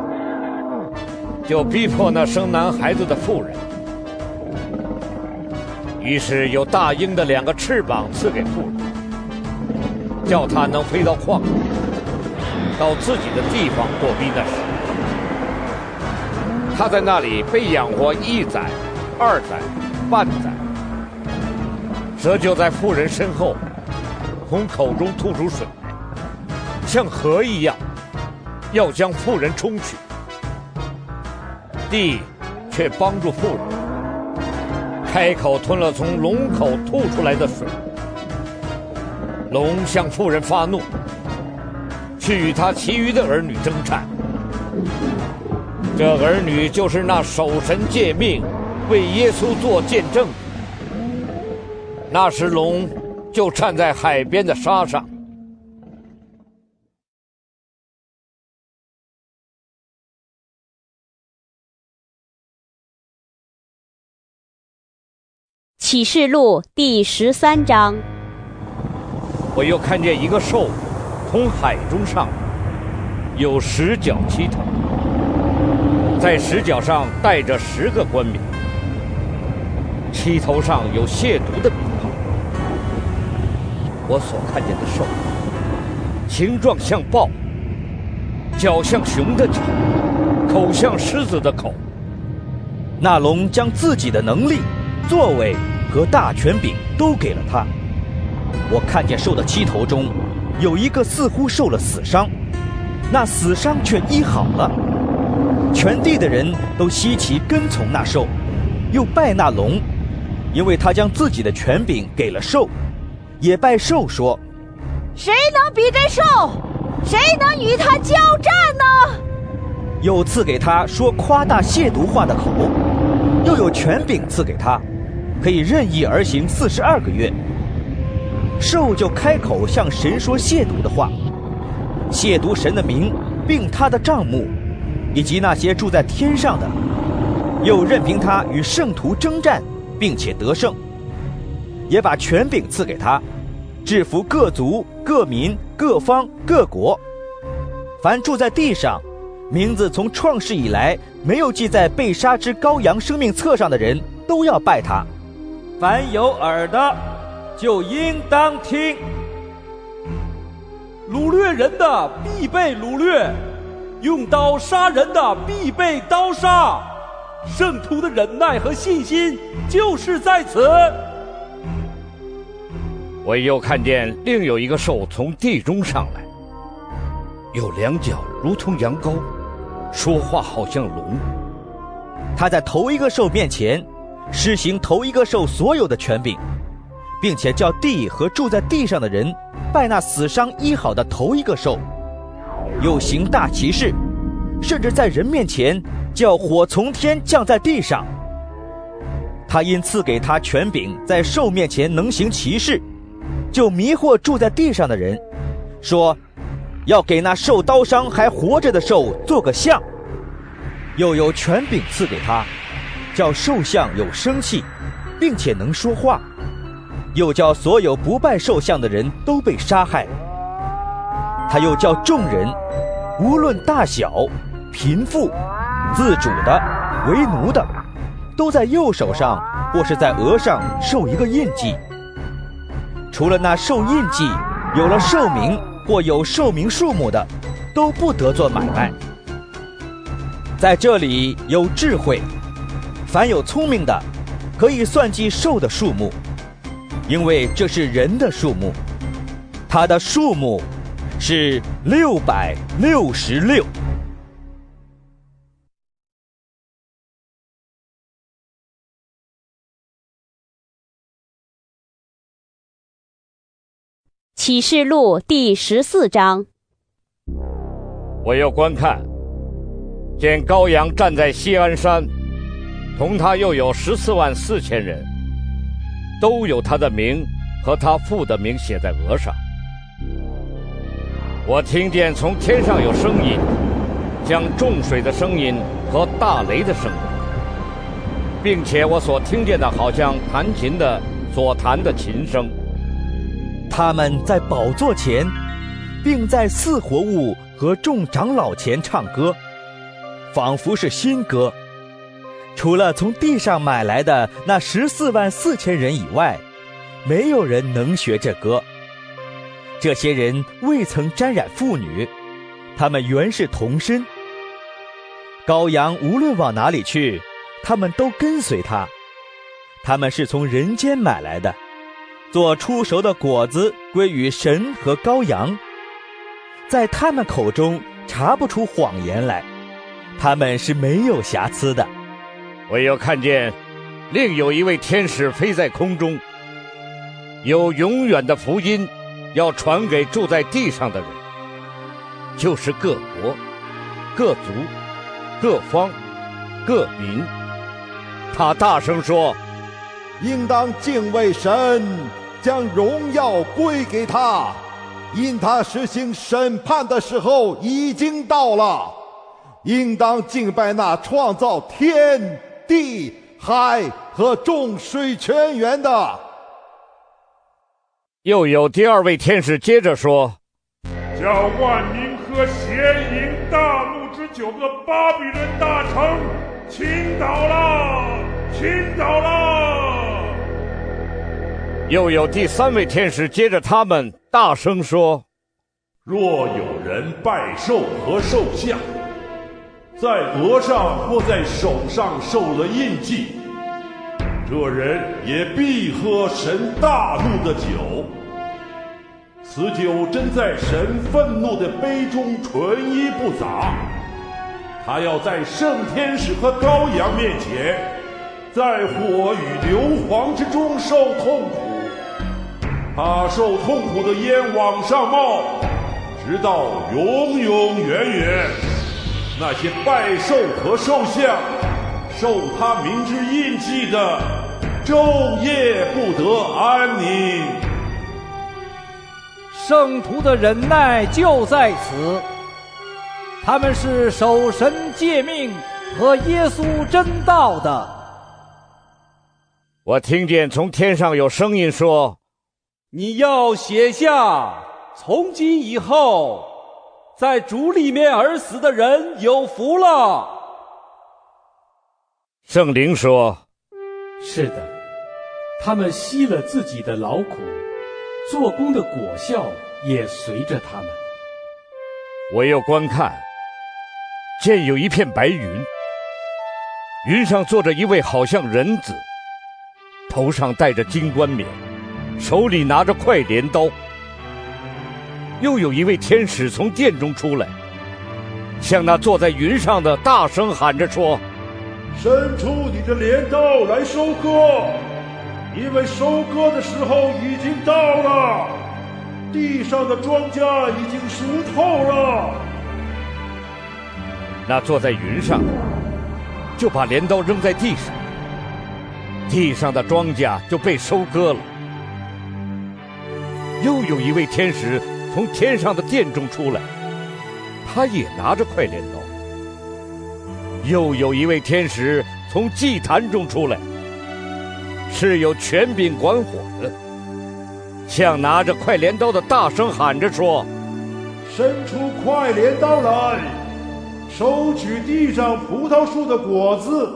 就逼迫那生男孩子的妇人。于是有大鹰的2个翅膀赐给妇人，叫他能飞到矿上，到自己的地方躲避那时，他在那里被养活1载、2载、半载。蛇就在妇人身后，从口中吐出水来，像河一样，要将妇人冲去。地却帮助妇人。 开口吞了从龙口吐出来的水，龙向妇人发怒，去与他其余的儿女争产。这儿女就是那守神诫命、为耶稣做见证。那时龙就站在海边的沙上。 启示录第13章，我又看见一个兽从海中上来，有10角7头，在10角上带着10个冠冕，7头上有亵渎的名号。我所看见的兽，形状像豹，脚像熊的脚，口像狮子的口。那龙将自己的能力、作为 和大权柄都给了他。我看见兽的7头中，有一个似乎受了死伤，那死伤却医好了。全地的人都稀奇跟从那兽，又拜那龙，因为他将自己的权柄给了兽，也拜兽说：“谁能比这兽？谁能与他交战呢？”又赐给他说夸大亵渎话的口，又有权柄赐给他。 可以任意而行42个月，兽就开口向神说亵渎的话，亵渎神的名，并他的帐幕，以及那些住在天上的，又任凭他与圣徒征战，并且得胜，也把权柄赐给他，制服各族、各民、各方、各国。凡住在地上，名字从创世以来没有记在被杀之羔羊生命册上的人，都要拜他。 凡有耳的，就应当听。掳掠人的必被掳掠，用刀杀人的必被刀杀。圣徒的忍耐和信心就是在此。我又看见另有一个兽从地中上来，有2角，如同羊羔，说话好像龙。他在头一个兽面前 施行头一个兽所有的权柄，并且叫地和住在地上的人拜那死伤医好的头一个兽，又行大奇事，甚至在人面前叫火从天降在地上。他因赐给他权柄，在兽面前能行奇事，就迷惑住在地上的人，说要给那受刀伤还活着的兽做个像，又有权柄赐给他， 叫兽像有生气，并且能说话，又叫所有不拜兽像的人都被杀害。他又叫众人，无论大小、贫富、自主的、为奴的，都在右手上或是在额上受一个印记。除了那受印记、有了兽名或有兽名数目的，都不得做买卖。在这里有智慧。 凡有聪明的，可以算计兽的数目，因为这是人的数目，它的数目是666。启示录第14章，我又观看，见羔羊站在锡安山。 同他又有144000人，都有他的名和他父的名写在额上。我听见从天上有声音，像重水的声音和大雷的声音，并且我所听见的好像弹琴的所弹的琴声。他们在宝座前，并在4活物和众长老前唱歌，仿佛是新歌。 除了从地上买来的那144000人以外，没有人能学这歌。这些人未曾沾染妇女，他们原是童身。羔羊无论往哪里去，他们都跟随他。他们是从人间买来的，做出熟的果子归于神和羔羊。在他们口中查不出谎言来，他们是没有瑕疵的。唯有看见，另有一位天使飞在空中，有永远的福音要传给住在地上的人，就是各国、各族、各方、各民。他大声说：“应当敬畏神，将荣耀归给他，因他实行审判的时候已经到了。应当敬拜那创造天地海和众水泉源的。”又有第二位天使接着说：“叫万民喝邪淫大怒之酒的巴比伦大城倾倒了，倾倒了！”又有第三位天使接着他们大声说：“若有人拜兽和兽像，在额上或在手上受了印记，这人也必喝神大怒的酒。此酒真在神愤怒的杯中纯一不杂。他要在圣天使和羔羊面前，在火与硫磺之中受痛苦。他受痛苦的烟往上冒，直到永永远远。那些拜兽和兽像受他名之印记的，昼夜不得安宁。”圣徒的忍耐就在此，他们是守神诫命和耶稣真道的。我听见从天上有声音说：“你要写下，从今以后在主里面而死的人有福了。”圣灵说：“是的，他们吸了自己的劳苦，做工的果效也随着他们。”我又观看，见有一片白云，云上坐着一位好像人子，头上戴着金冠冕，手里拿着快镰刀。又有一位天使从殿中出来，向那坐在云上的大声喊着说：“伸出你的镰刀来收割，因为收割的时候已经到了，地上的庄稼已经熟透了。”那坐在云上的就把镰刀扔在地上，地上的庄稼就被收割了。又有一位天使从天上的殿中出来，他也拿着快镰刀。又有一位天使从祭坛中出来，是有权柄管火的，向拿着快镰刀的大声喊着说：“伸出快镰刀来，收取地上葡萄树的果子，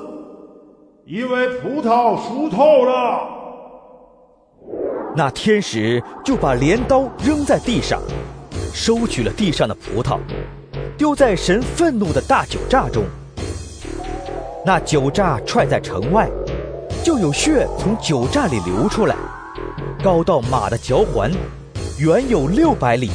因为葡萄熟透了。”那天使就把镰刀扔在地上，收取了地上的葡萄，丢在神愤怒的大酒榨中。那酒榨踹在城外，就有血从酒榨里流出来，高到马的脚环，远有600里。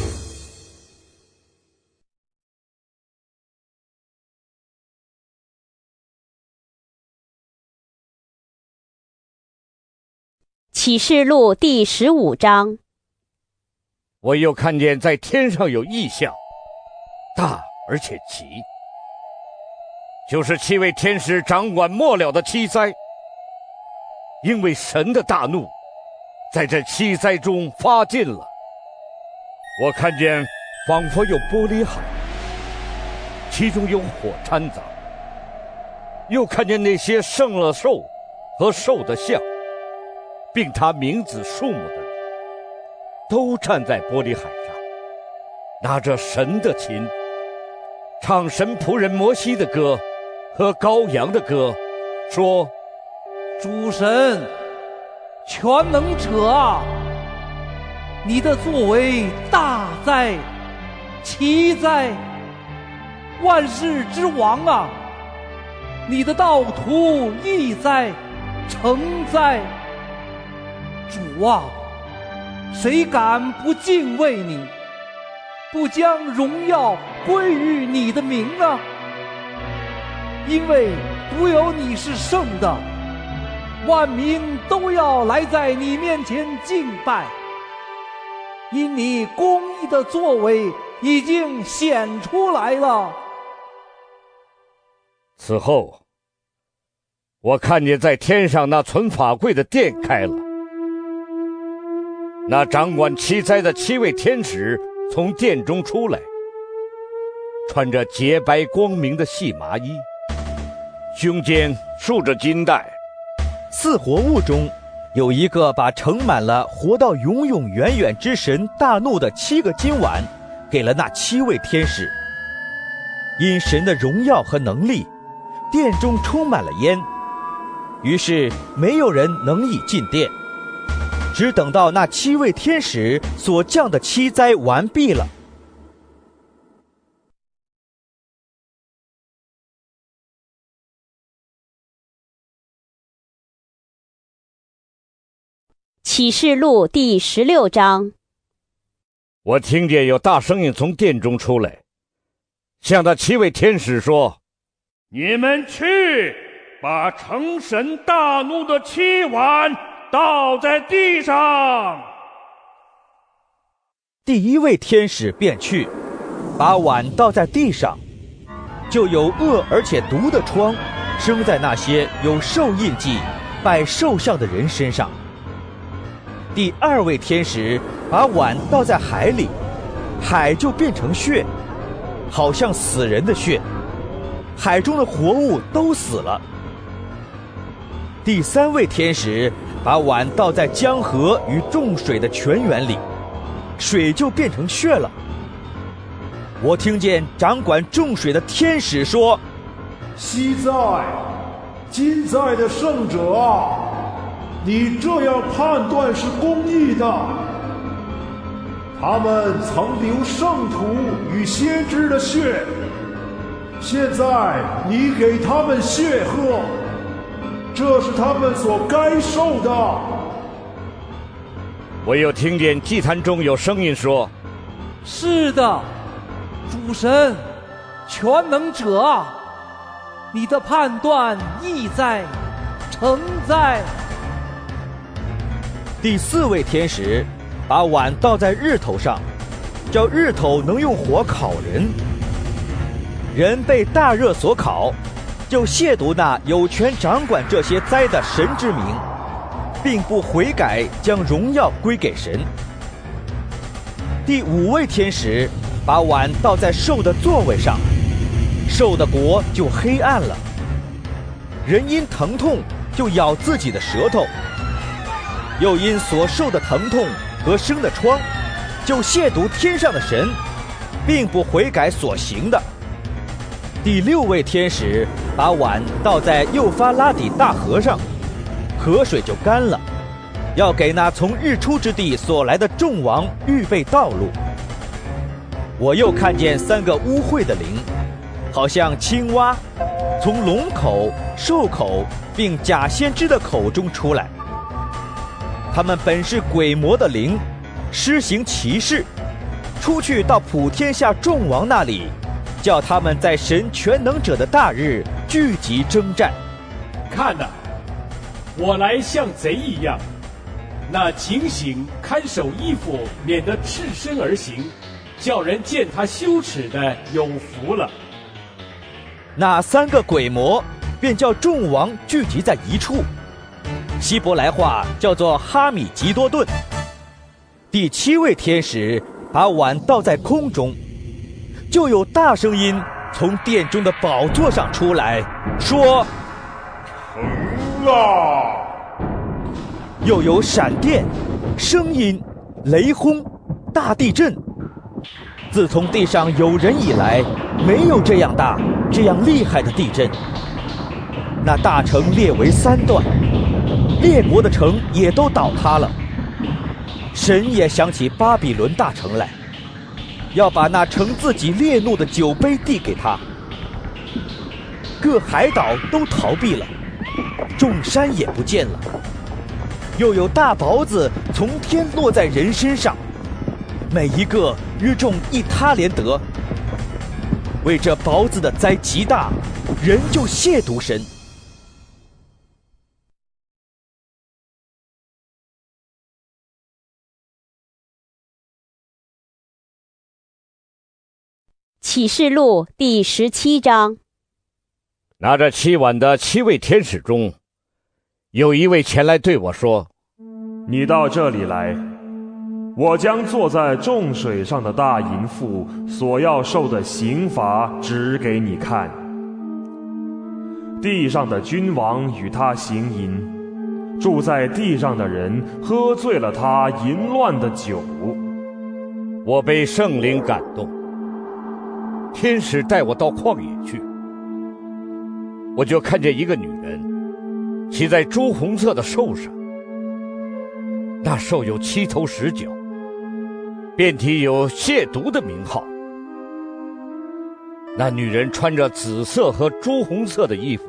启示录第15章。我又看见在天上有异象，大而且奇，就是7位天使掌管末了的七灾，因为神的大怒在这七灾中发尽了。我看见仿佛有玻璃海，其中有火掺杂，又看见那些胜了兽和兽的像，并他名字数目的人，都站在玻璃海上，拿着神的琴，唱神仆人摩西的歌和羔羊的歌，说：“主神，全能者啊，你的作为大哉，奇哉，万世之王啊！你的道途义哉，诚哉！主啊，谁敢不敬畏你，不将荣耀归于你的名呢？因为独有你是圣的，万民都要来在你面前敬拜。因你公义的作为已经显出来了。此后，我看见在天上那存法柜的殿开了，那掌管七灾的七位天使从殿中出来，穿着洁白光明的细麻衣，胸间束着金带。四活物中有一个把盛满了活到永永远远之神大怒的7个金碗给了那7位天使。因神的荣耀和能力，殿中充满了烟，于是没有人能以进殿，只等到那7位天使所降的7灾完毕了。启示录第16章。我听见有大声音从殿中出来，向那7位天使说：你们去，把盛神大怒的7碗倒在地上。第1位天使便去，把碗倒在地上，就有恶而且毒的疮生在那些有兽印记拜兽像的人身上。第2位天使把碗倒在海里，海就变成血，好像死人的血，海中的活物都死了。第3位天使把碗倒在江河与众水的泉源里，水就变成血了。我听见掌管众水的天使说：昔在，今在的圣者啊！你这样判断是公义的。他们曾流圣徒与先知的血，现在你给他们血喝，这是他们所该受的。我又听见祭坛中有声音说：是的，主神，全能者啊，你的判断义哉，诚哉！第4位天使把碗倒在日头上，叫日头能用火烤人。人被大热所烤，就亵渎那有权掌管这些灾的神之名，并不悔改，将荣耀归给神。第5位天使把碗倒在兽的座位上，兽的国就黑暗了。人因疼痛就咬自己的舌头，又因所受的疼痛和生的疮，就亵渎天上的神，并不悔改所行的。第6位天使把碗倒在幼发拉底大河上，河水就干了，要给那从日出之地所来的众王预备道路。我又看见3个污秽的灵，好像青蛙，从龙口、兽口并假先知的口中出来。他们本是鬼魔的灵，施行奇事，出去到普天下众王那里，叫他们在神全能者的大日聚集征战。看哪，我来像贼一样，那警醒看守衣服，免得赤身而行，叫人见他羞耻的有福了。那3个鬼魔便叫众王聚集在一处，希伯来话叫做哈米吉多顿。第7位天使把碗倒在空中，就有大声音从殿中的宝座上出来，说：成了！又有闪电、声音、雷轰、大地震。自从地上有人以来，没有这样大、这样厉害的地震。那大城裂为3段。列国的城也都倒塌了，神也想起巴比伦大城来，要把那盛自己烈怒的酒杯递给他。各海岛都逃避了，众山也不见了，又有大雹子从天落在人身上，每一个约重1他连得。为这雹子的灾极大，人就亵渎神。 启示录第17章。拿着7碗的7位天使中，有一位前来对我说：“你到这里来，我将坐在众水上的大淫妇所要受的刑罚指给你看。地上的君王与他行淫，住在地上的人喝醉了他淫乱的酒。”我被圣灵感动。 天使带我到旷野去，我就看见一个女人，骑在朱红色的兽上。那兽有7头10角，遍体有亵渎的名号。那女人穿着紫色和朱红色的衣服，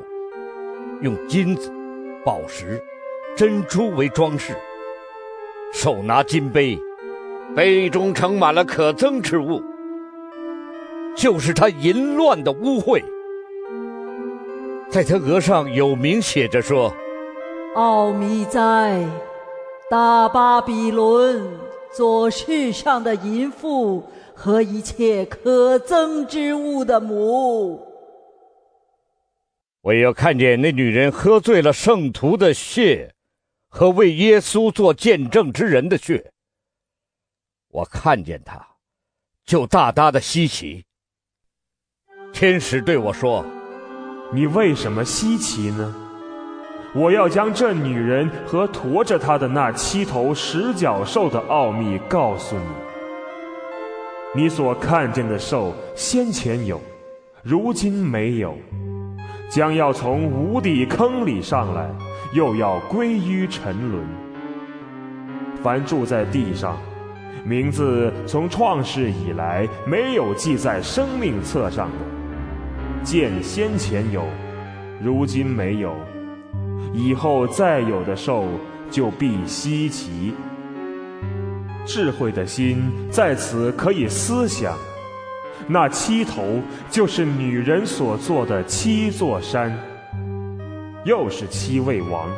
用金子、宝石、珍珠为装饰，手拿金杯，杯中盛满了可憎之物。 就是他淫乱的污秽，在他额上有名写着说：“奥秘哉，大巴比伦，做世上的淫妇和一切可憎之物的母。”我又看见那女人喝醉了圣徒的血和为耶稣做见证之人的血。我看见她，就大大的稀奇。 天使对我说：“你为什么稀奇呢？我要将这女人和驮着她的那7头10角兽的奥秘告诉你。你所看见的兽先前有，如今没有，将要从无底坑里上来，又要归于沉沦。凡住在地上。” 名字从创世以来没有记在生命册上的，见先前有，如今没有，以后再有的兽就必稀奇。智慧的心在此可以思想，那7头就是女人所做的7座山，又是7位王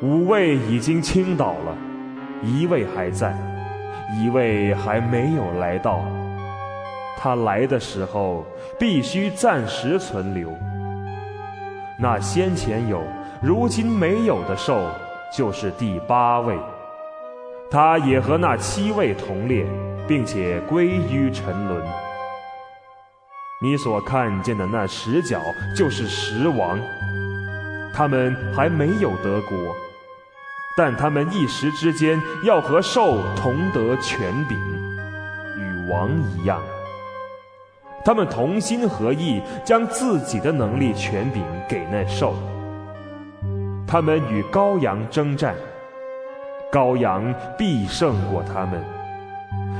，5位已经倾倒了，1位还在。 1位还没有来到，他来的时候必须暂时存留。那先前有、如今没有的兽，就是第8位，他也和那7位同列，并且归于沉沦。你所看见的那10角，就是10王，他们还没有得国。 但他们一时之间要和兽同得权柄，与王一样。他们同心合意，将自己的能力权柄给那兽。他们与羔羊征战，羔羊必胜过他们，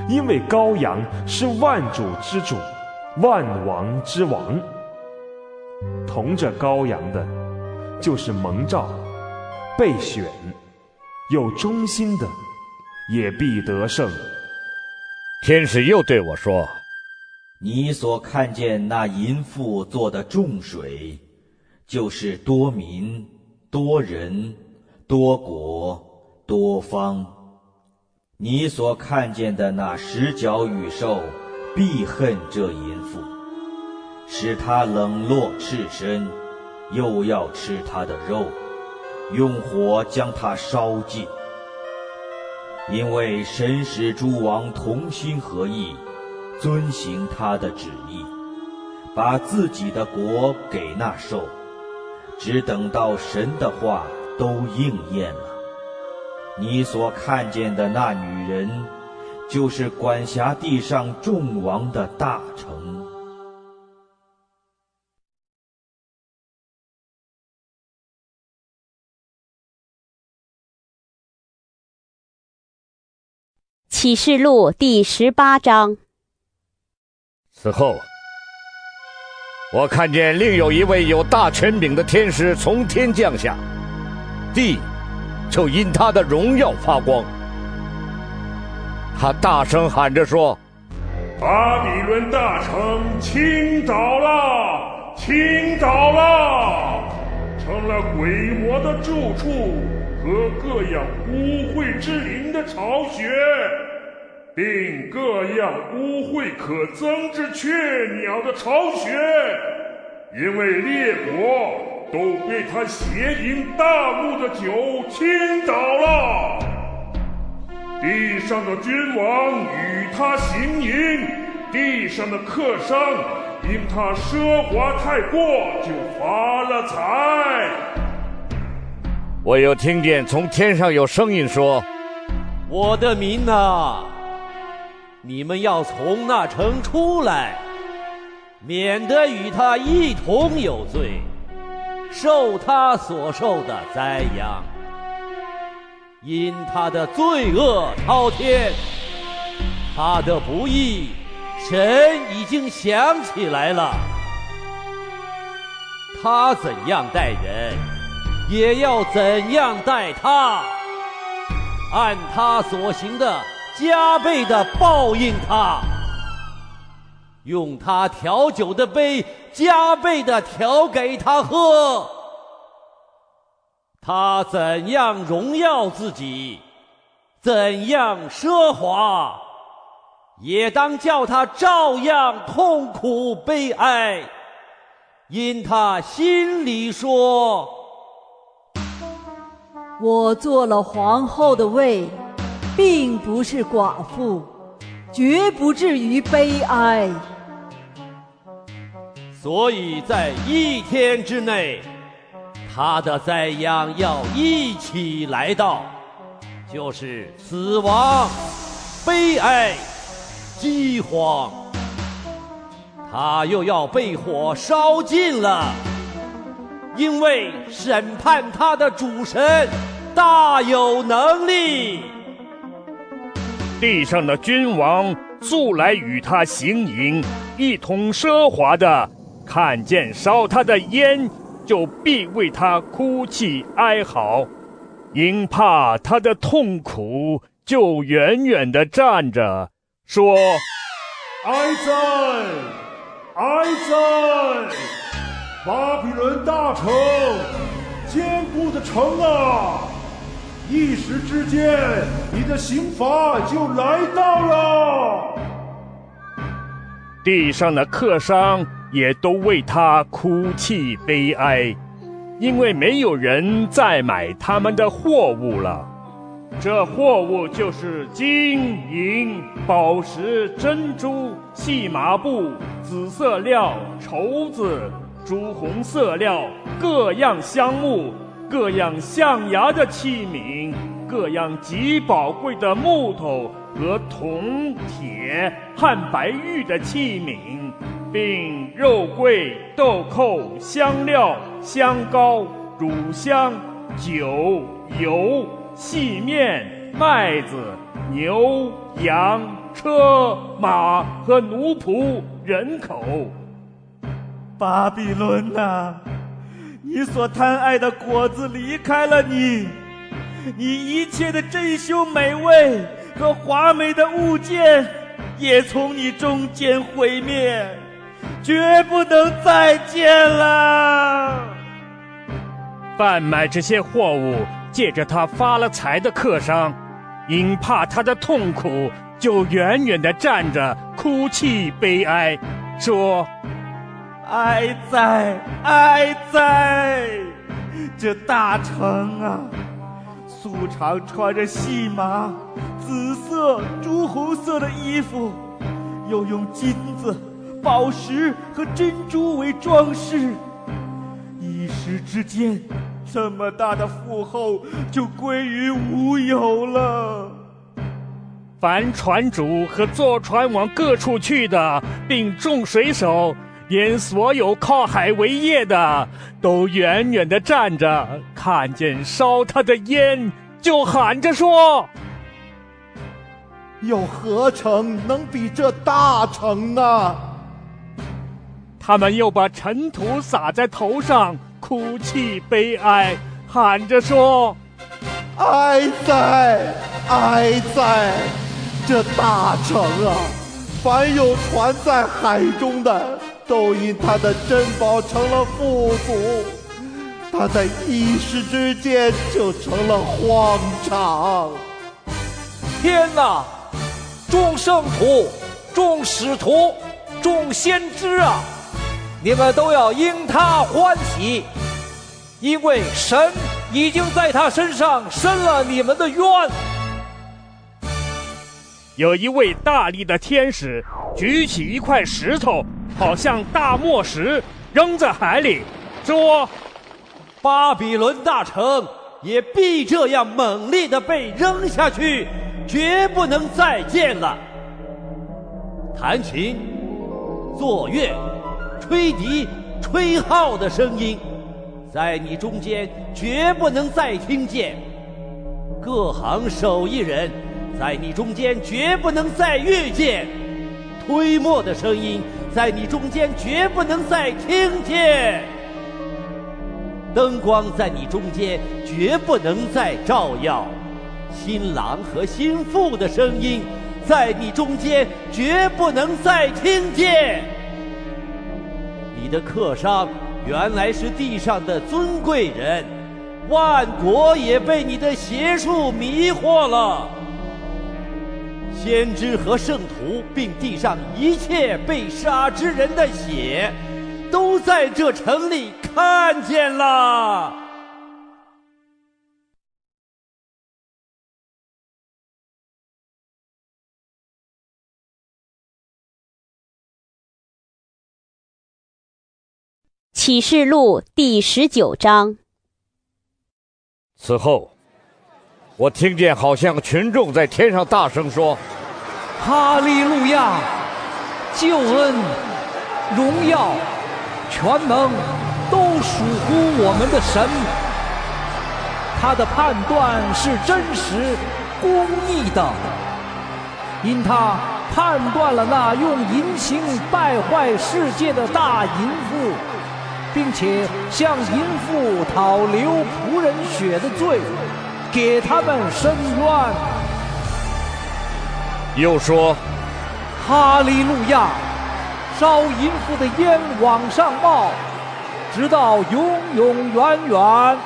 因为羔羊是万主之主，万王之王。同着羔羊的，就是蒙召、被选。 有忠心的，也必得胜。天使又对我说：“你所看见那淫妇做的众水，就是多民、多人、多国、多方。你所看见的那10角与兽，必恨这淫妇，使她冷落赤身，又要吃她的肉。” 用火将它烧尽，因为神使诸王同心合意，遵行他的旨意，把自己的国给那兽，只等到神的话都应验了。你所看见的那女人，就是管辖地上众王的大城。启示录第18章。此后，我看见另有一位有大权柄的天使从天降下，地就因他的荣耀发光。他大声喊着说：“巴比伦大城倾倒了，倾倒了，成了鬼魔的住处和各样污秽之灵的巢穴，并各样污秽可憎之雀鸟的巢穴，因为列国都被他邪淫大怒的酒倾倒了，地上的君王与他行淫，地上的客商因他奢华太过就发了财。”我又听见从天上有声音说：“我的民啊，你们要从那城出来，免得与他一同有罪，受他所受的灾殃。因他的罪恶滔天，他的不义，神已经想起来了。他怎样待人，也要怎样待他，按他所行的加倍的报应他，用他调酒的杯加倍的调给他喝。他怎样荣耀自己，怎样奢华，也当叫他照样痛苦悲哀。因他心里说：我做了皇后的位，并不是寡妇，绝不至于悲哀。所以在一天之内，他的灾殃要一起来到，就是死亡、悲哀、饥荒。他又要被火烧尽了，因为审判他的主神大有能力。地上的君王素来与他行淫，一同奢华的，看见烧他的烟，就必为他哭泣哀嚎，因怕他的痛苦，就远远地站着，说：哀哉，哀哉！巴比伦大城，坚固的城啊！一时之间，你的刑罚就来到了。地上的客商也都为他哭泣悲哀，因为没有人再买他们的货物了。这货物就是金银、宝石、珍珠、细麻布、紫色料、绸子、朱红色料、各样香木、各样象牙的器皿、各样极宝贵的木头和铜、铁和白玉的器皿，并肉桂、豆蔻、香料、香膏、乳香、酒、油、细面、麦子、牛、羊、车、马和奴仆、人口。巴比伦啊，你所贪爱的果子离开了你，你一切的珍馐美味和华美的物件也从你中间毁灭，绝不能再见了。贩卖这些货物借着他发了财的客商，因怕他的痛苦，就远远地站着，哭泣悲哀，说：哀哉，哀哉！这大城啊，素常穿着细麻、紫色、朱红色的衣服，又用金子、宝石和珍珠为装饰。一时之间，这么大的富厚就归于无有了。凡船主和坐船往各处去的，并众水手，连所有靠海为业的，都远远地站着，看见烧他的烟，就喊着说：有何城能比这大城呢？他们又把尘土撒在头上，哭泣悲哀，喊着说：“哀哉，哀哉！这大城啊，凡有船在海中的，都因他的珍宝成了富足，他在一时之间就成了荒场。”天哪！众圣徒、众使徒、众先知啊，你们都要因他欢喜，因为神已经在他身上伸了你们的冤。有一位大力的天使举起一块石头，好像大磨石，扔在海里，说：“巴比伦大城也必这样猛烈地被扔下去。”绝不能再见了。弹琴、作乐、吹笛、吹号的声音，在你中间绝不能再听见；各行手艺人，在你中间绝不能再遇见；推磨的声音，在你中间绝不能再听见；灯光在你中间绝不能再照耀。新郎和新妇的声音，在你中间绝不能再听见。你的客商原来是地上的尊贵人，万国也被你的邪术迷惑了。先知和圣徒，并地上一切被杀之人的血，都在这城里看见了。启示录第19章。此后，我听见好像群众在天上大声说：“哈利路亚！救恩、荣耀、全能都属乎我们的神。他的判断是真实、公义的，因他判断了那用淫行败坏世界的大淫妇。”并且向淫妇讨流仆人血的罪，给他们伸冤。又说：“哈利路亚！烧淫妇的烟往上冒，直到永永远远。”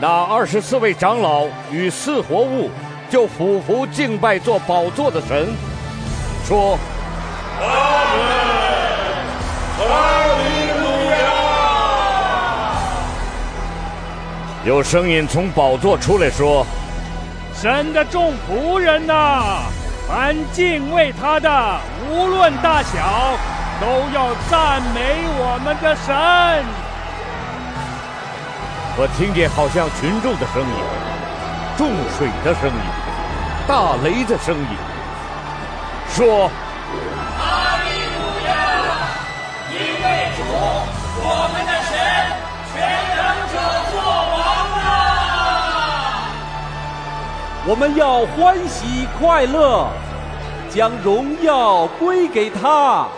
那24位长老与四活物就俯伏敬拜做宝座的神，说：“阿门。”哈利路亚！有声音从宝座出来说：“神的众仆人呐，凡敬畏他的，无论大小，都要赞美我们的神。”我听见好像群众的声音、重水的声音、大雷的声音，说：“阿门。”我们的神，全能者作王了！我们要欢喜快乐，将荣耀归给他，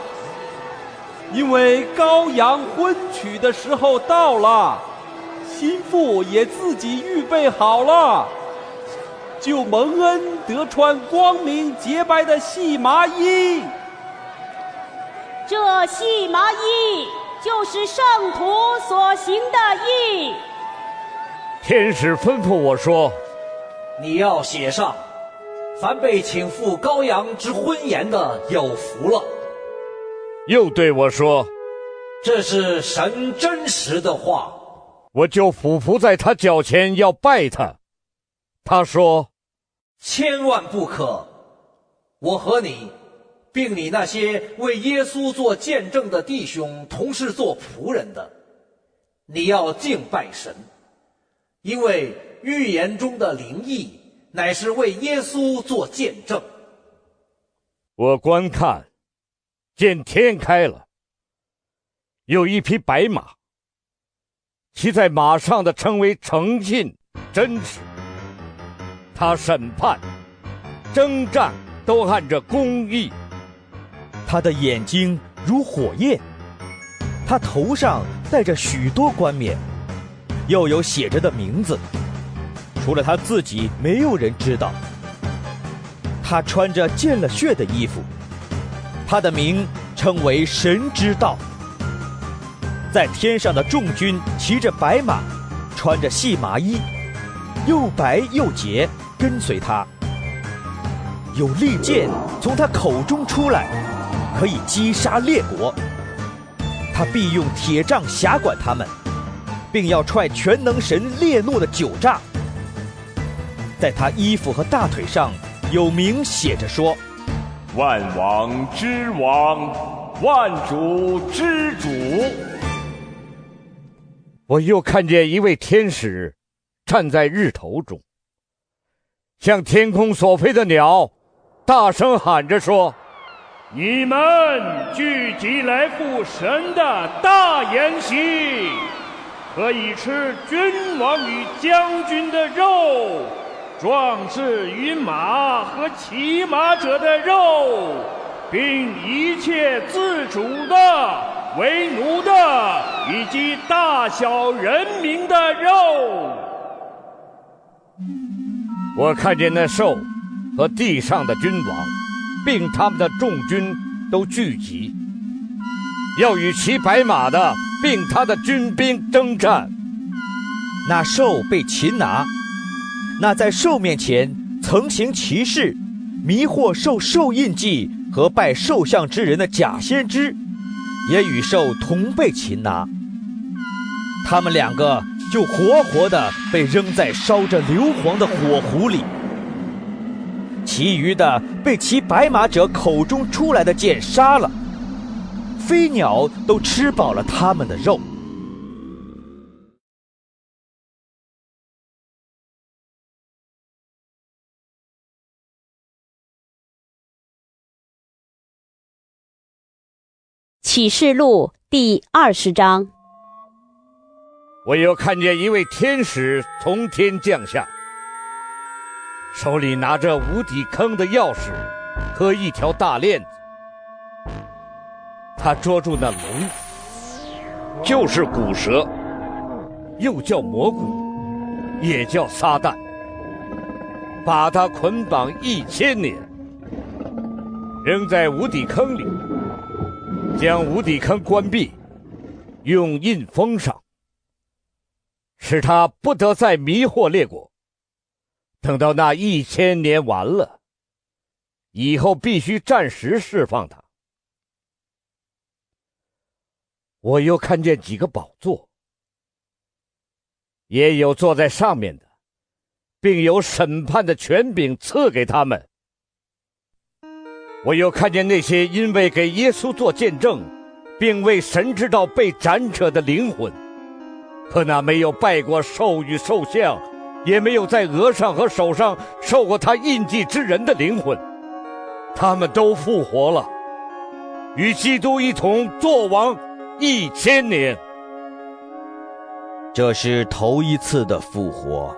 因为羔羊婚娶的时候到了，新妇也自己预备好了，就蒙恩得穿光明洁白的细麻衣。这细麻衣就是圣徒所行的义。天使吩咐我说：“你要写上，凡被请赴羔羊之婚筵的，有福了。”又对我说：“这是神真实的话。”我就俯伏在他脚前要拜他。他说：“千万不可！我和你，并你那些为耶稣做见证的弟兄，同是做仆人的，你要敬拜神，因为预言中的灵意乃是为耶稣做见证。”我观看，见天开了，有一匹白马，骑在马上的称为诚信、真实，他审判、征战都按着公义。他的眼睛如火焰，他头上戴着许多冠冕，又有写着的名字，除了他自己，没有人知道。他穿着溅了血的衣服，他的名称为神之道。在天上的众军骑着白马，穿着细麻衣，又白又洁，跟随他。有利剑从他口中出来，可以击杀列国。他必用铁杖辖管他们，并要踹全能神烈怒的酒榨。在他衣服和大腿上有名写着说：万王之王，万主之主。我又看见一位天使站在日头中，像天空所飞的鸟，大声喊着说：你们聚集来赴神的大筵席，可以吃君王与将军的肉，壮士与马和骑马者的肉，并一切自主的、为奴的以及大小人民的肉。我看见那兽和地上的君王并他们的众军都聚集，要与骑白马的并他的军兵征战。那兽被擒拿，那在兽面前曾行奇事，迷惑受兽印记和拜兽像之人的假先知，也与兽同被擒拿。他们两个就活活的被扔在烧着硫磺的火湖里。其余的被骑白马者口中出来的剑杀了，飞鸟都吃饱了他们的肉。启示录第20章。我又看见一位天使从天降下，手里拿着无底坑的钥匙和一条大链子。他捉住那龙，就是古蛇，又叫魔鬼，也叫撒旦，把他捆绑1000年，扔在无底坑里，将无底坑关闭，用印封上，使他不得再迷惑列国。等到那1000年完了以后，必须暂时释放他。我又看见几个宝座，也有坐在上面的，并有审判的权柄赐给他们。我又看见那些因为给耶稣做见证，并为神之道被斩者的灵魂，可那没有拜过兽与兽像，也没有在额上和手上受过他印记之人的灵魂，他们都复活了，与基督一同作王1000年。这是头一次的复活，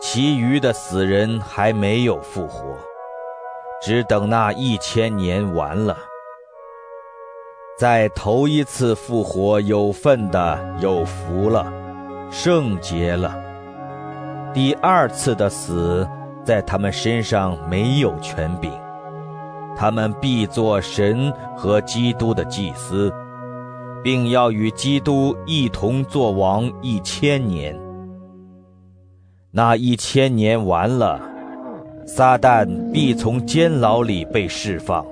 其余的死人还没有复活，只等那1000年完了。在头一次复活有份的有福了，圣洁了。第二次的死在他们身上没有权柄，他们必做神和基督的祭司，并要与基督一同作王1000年。那1000年完了，撒旦必从监牢里被释放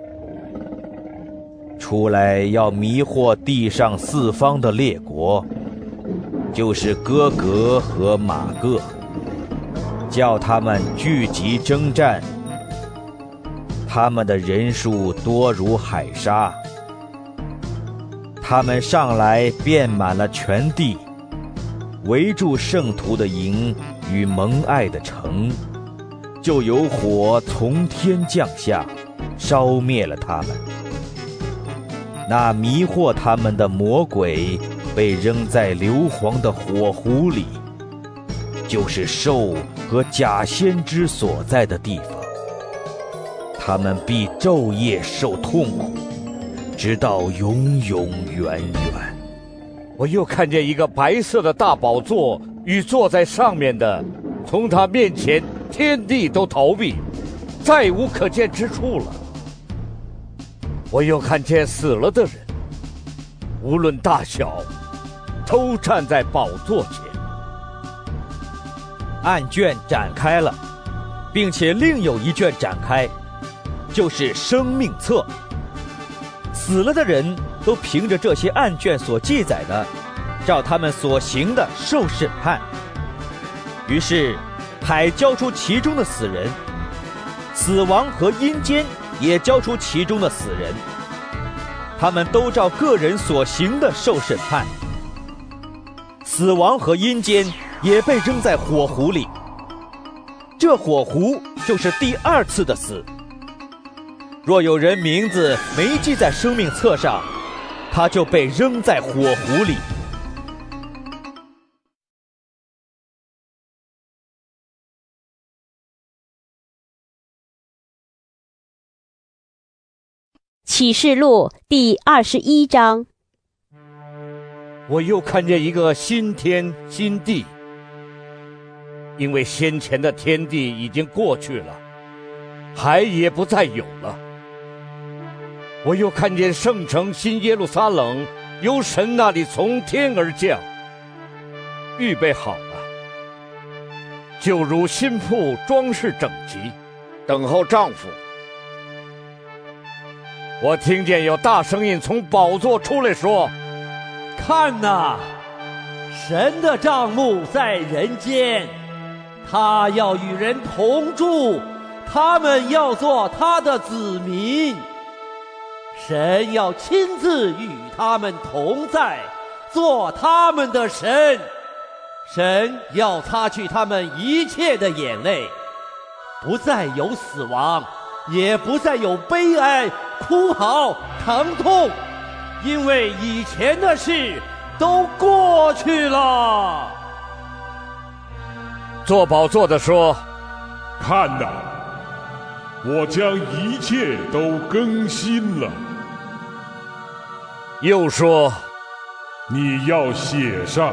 出来，要迷惑地上4方的列国，就是哥格和马各，叫他们聚集征战。他们的人数多如海沙，他们上来遍满了全地，围住圣徒的营与蒙爱的城，就有火从天降下，烧灭了他们。那迷惑他们的魔鬼被扔在硫磺的火湖里，就是兽和假先知所在的地方。他们必昼夜受痛苦，直到永永远远。我又看见一个白色的大宝座与坐在上面的，从他面前天地都逃避，再无可见之处了。我又看见死了的人，无论大小，都站在宝座前。案卷展开了，并且另有一卷展开，就是生命册。死了的人都凭着这些案卷所记载的，照他们所行的受审判。于是海交出其中的死人，死亡和阴间也交出其中的死人，他们都照个人所行的受审判。死亡和阴间也被扔在火湖里，这火湖就是第二次的死。若有人名字没记在生命册上，他就被扔在火湖里。启示录第21章。我又看见一个新天新地，因为先前的天地已经过去了，海也不再有了。我又看见圣城新耶路撒冷由神那里从天而降，预备好了，就如新妇装饰整齐，等候丈夫。我听见有大声音从宝座出来说：看哪，神的帐幕在人间，他要与人同住，他们要做他的子民，神要亲自与他们同在，做他们的神，神要擦去他们一切的眼泪，不再有死亡，也不再有悲哀、哭嚎、疼痛，因为以前的事都过去了。坐宝座的说：看哪，我将一切都更新了。又说：你要写上，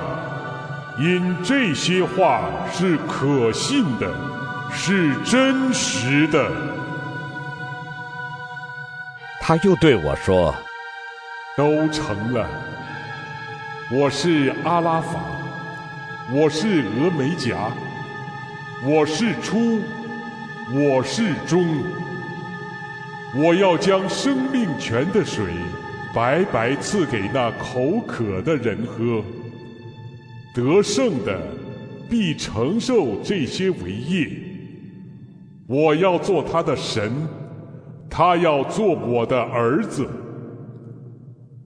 因这些话是可信的，是真实的。他又对我说：都成了。我是阿拉法，我是俄梅戛，我是初，我是终。我要将生命泉的水白白赐给那口渴的人喝，得胜的必承受这些为业。我要做他的神，他要做我的儿子。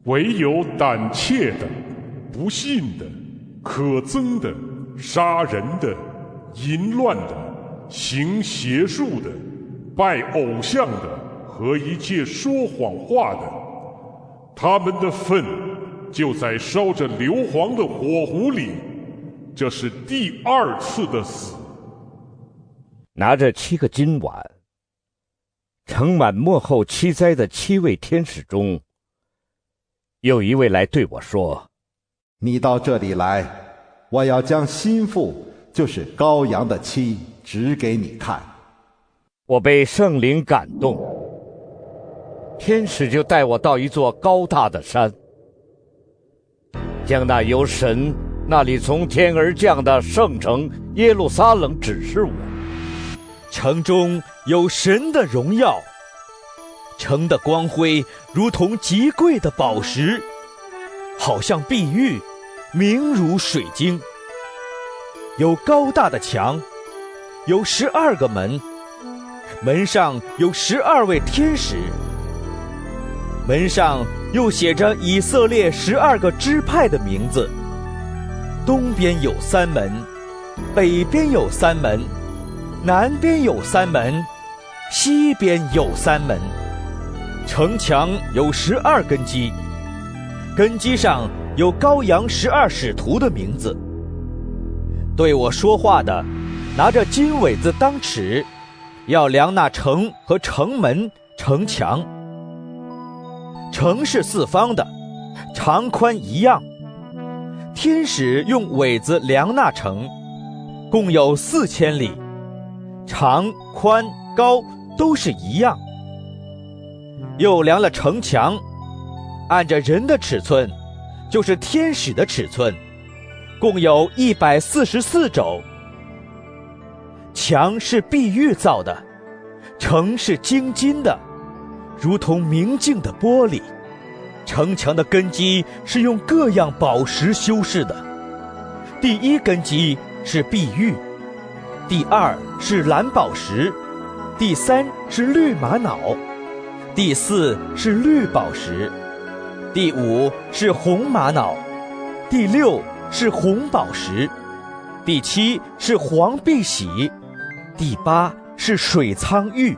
唯有胆怯的、不信的、可憎的、杀人的、淫乱的、行邪术的、拜偶像的和一切说谎话的，他们的粪就在烧着硫磺的火湖里。这是第二次的死。拿着7个金碗，盛满末后七灾的7位天使中，有一位来对我说：你到这里来，我要将新妇，就是羔羊的妻，指给你看。我被圣灵感动，天使就带我到一座高大的山，将那由神那里从天而降的圣城耶路撒冷指示我。城中有神的荣耀，城的光辉如同极贵的宝石，好像碧玉，明如水晶。有高大的墙，有12个门，门上有12位天使，门上又写着以色列12个支派的名字。东边有3门，北边有3门，南边有3门，西边有3门。城墙有12根基，根基上有羔羊12使徒的名字。对我说话的，拿着金苇子当尺，要量那城和城门、城墙。城是四方的，长宽一样。天使用苇子量那城，共有4000里，长、宽、高都是一样。又量了城墙，按着人的尺寸，就是天使的尺寸，共有144肘。墙是碧玉造的，城是精金的，如同明镜的玻璃。城墙的根基是用各样宝石修饰的。第一根基是碧玉，第二是蓝宝石，第三是绿玛瑙，第四是绿宝石，第五是红玛瑙，第六是红宝石，第七是黄碧玺，第八是水苍玉，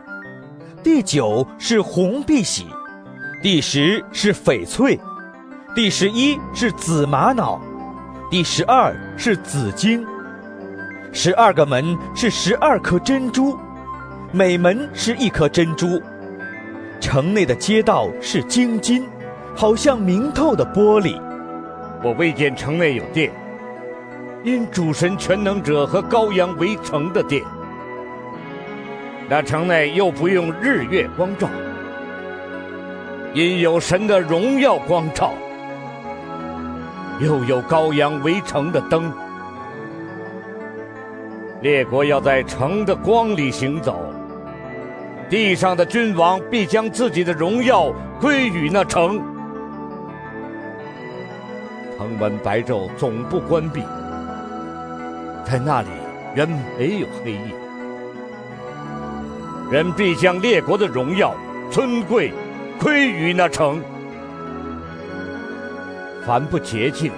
第九是红碧玺，第10是翡翠，第11是紫玛瑙，第12是紫晶。12个门是12颗珍珠，每门是1颗珍珠。城内的街道是精金，好像明透的玻璃。我未见城内有殿，因主神全能者和羔羊为城的殿。那城内又不用日月光照，因有神的荣耀光照，又有羔羊围城的灯。列国要在城的光里行走，地上的君王必将自己的荣耀归于那城。城门白昼总不关闭，在那里原没有黑夜。人必将列国的荣耀、尊贵归于那城。凡不洁净，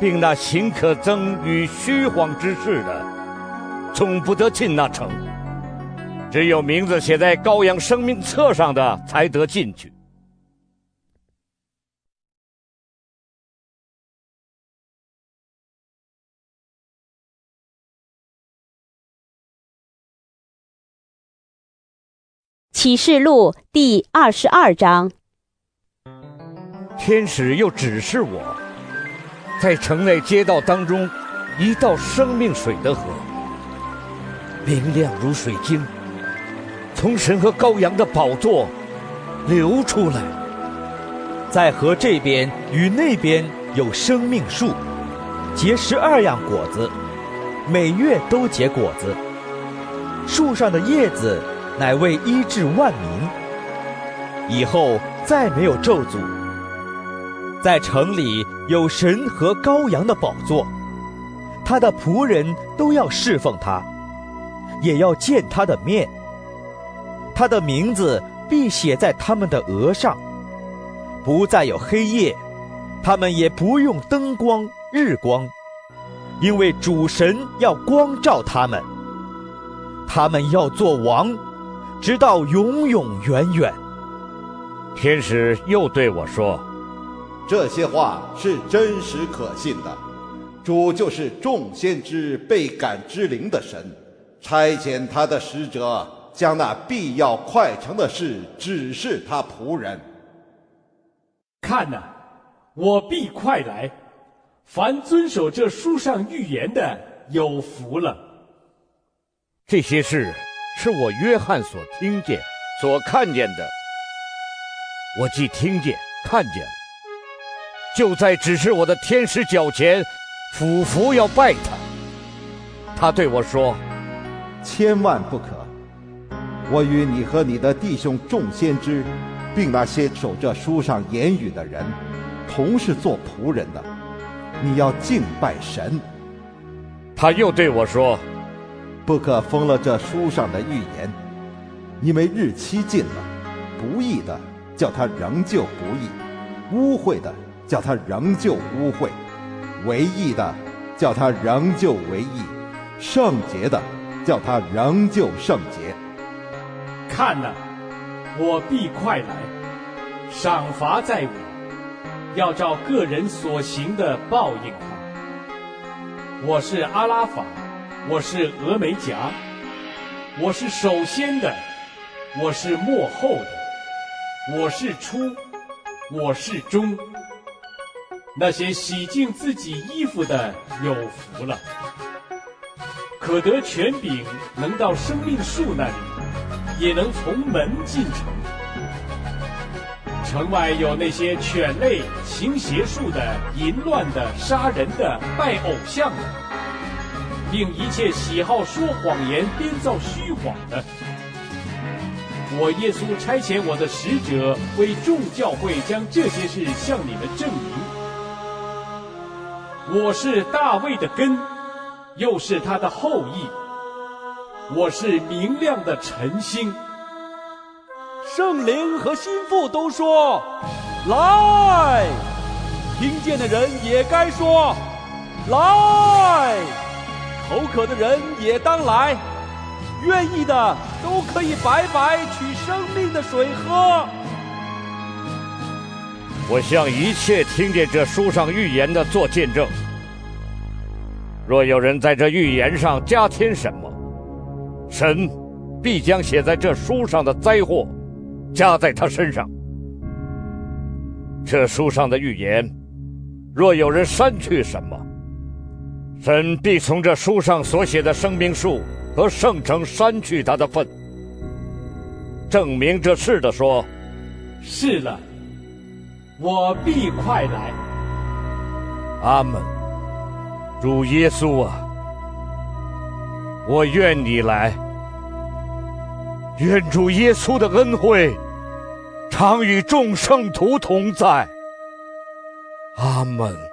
并那行可憎与虚谎之事的，总不得进那城。只有名字写在羔羊生命册上的，才得进去。启示录第22章。天使又指示我，在城内街道当中，一道生命水的河，明亮如水晶，从神和羔羊的宝座流出来。在河这边与那边有生命树，结12样果子，每月都结果子。树上的叶子乃为医治万民。以后再没有咒诅。在城里有神和羔羊的宝座，他的仆人都要侍奉他，也要见他的面。他的名字必写在他们的额上。不再有黑夜，他们也不用灯光、日光，因为主神要光照他们。他们要做王，直到永永远远。天使又对我说，这些话是真实可信的。主就是众先知被感之灵的神，差遣他的使者，将那必要快成的事指示他仆人。看哪，我必快来，凡遵守这书上预言的，有福了。这些事是我约翰所听见、所看见的。我既听见、看见了，就在指示我的天使脚前，俯伏要拜他。他对我说，千万不可！我与你和你的弟兄众先知，并那些守着书上言语的人，同是做仆人的。你要敬拜神。他又对我说，不可封了这书上的预言，因为日期近了。不义的叫他仍旧不义，污秽的叫他仍旧污秽，为义的叫他仍旧为义，圣洁的叫他仍旧圣洁。看哪，我必快来，赏罚在我，要照个人所行的报应他。我是阿拉法，我是俄梅戛，我是首先的，我是末后的，我是初，我是终。那些洗净自己衣服的有福了，可得权柄，能到生命树那里，也能从门进城。城外有那些犬类、行邪术的、淫乱的、杀人的、拜偶像的，并一切喜好说谎言、编造虚谎的。我耶稣差遣我的使者，为众教会将这些事向你们证明。我是大卫的根，又是他的后裔。我是明亮的晨星。圣灵和心腹都说：“来！”听见的人也该说：“来！”口渴的人也当来，愿意的都可以白白取生命的水喝。我向一切听见这书上预言的做见证：若有人在这预言上加添什么，神必将写在这书上的灾祸加在他身上。这书上的预言，若有人删去什么，神必从这书上所写的生命树和圣城删去他的份。证明这事的说：“是了，我必快来。”阿门。主耶稣啊，我愿你来，愿主耶稣的恩惠常与众圣徒同在。阿门。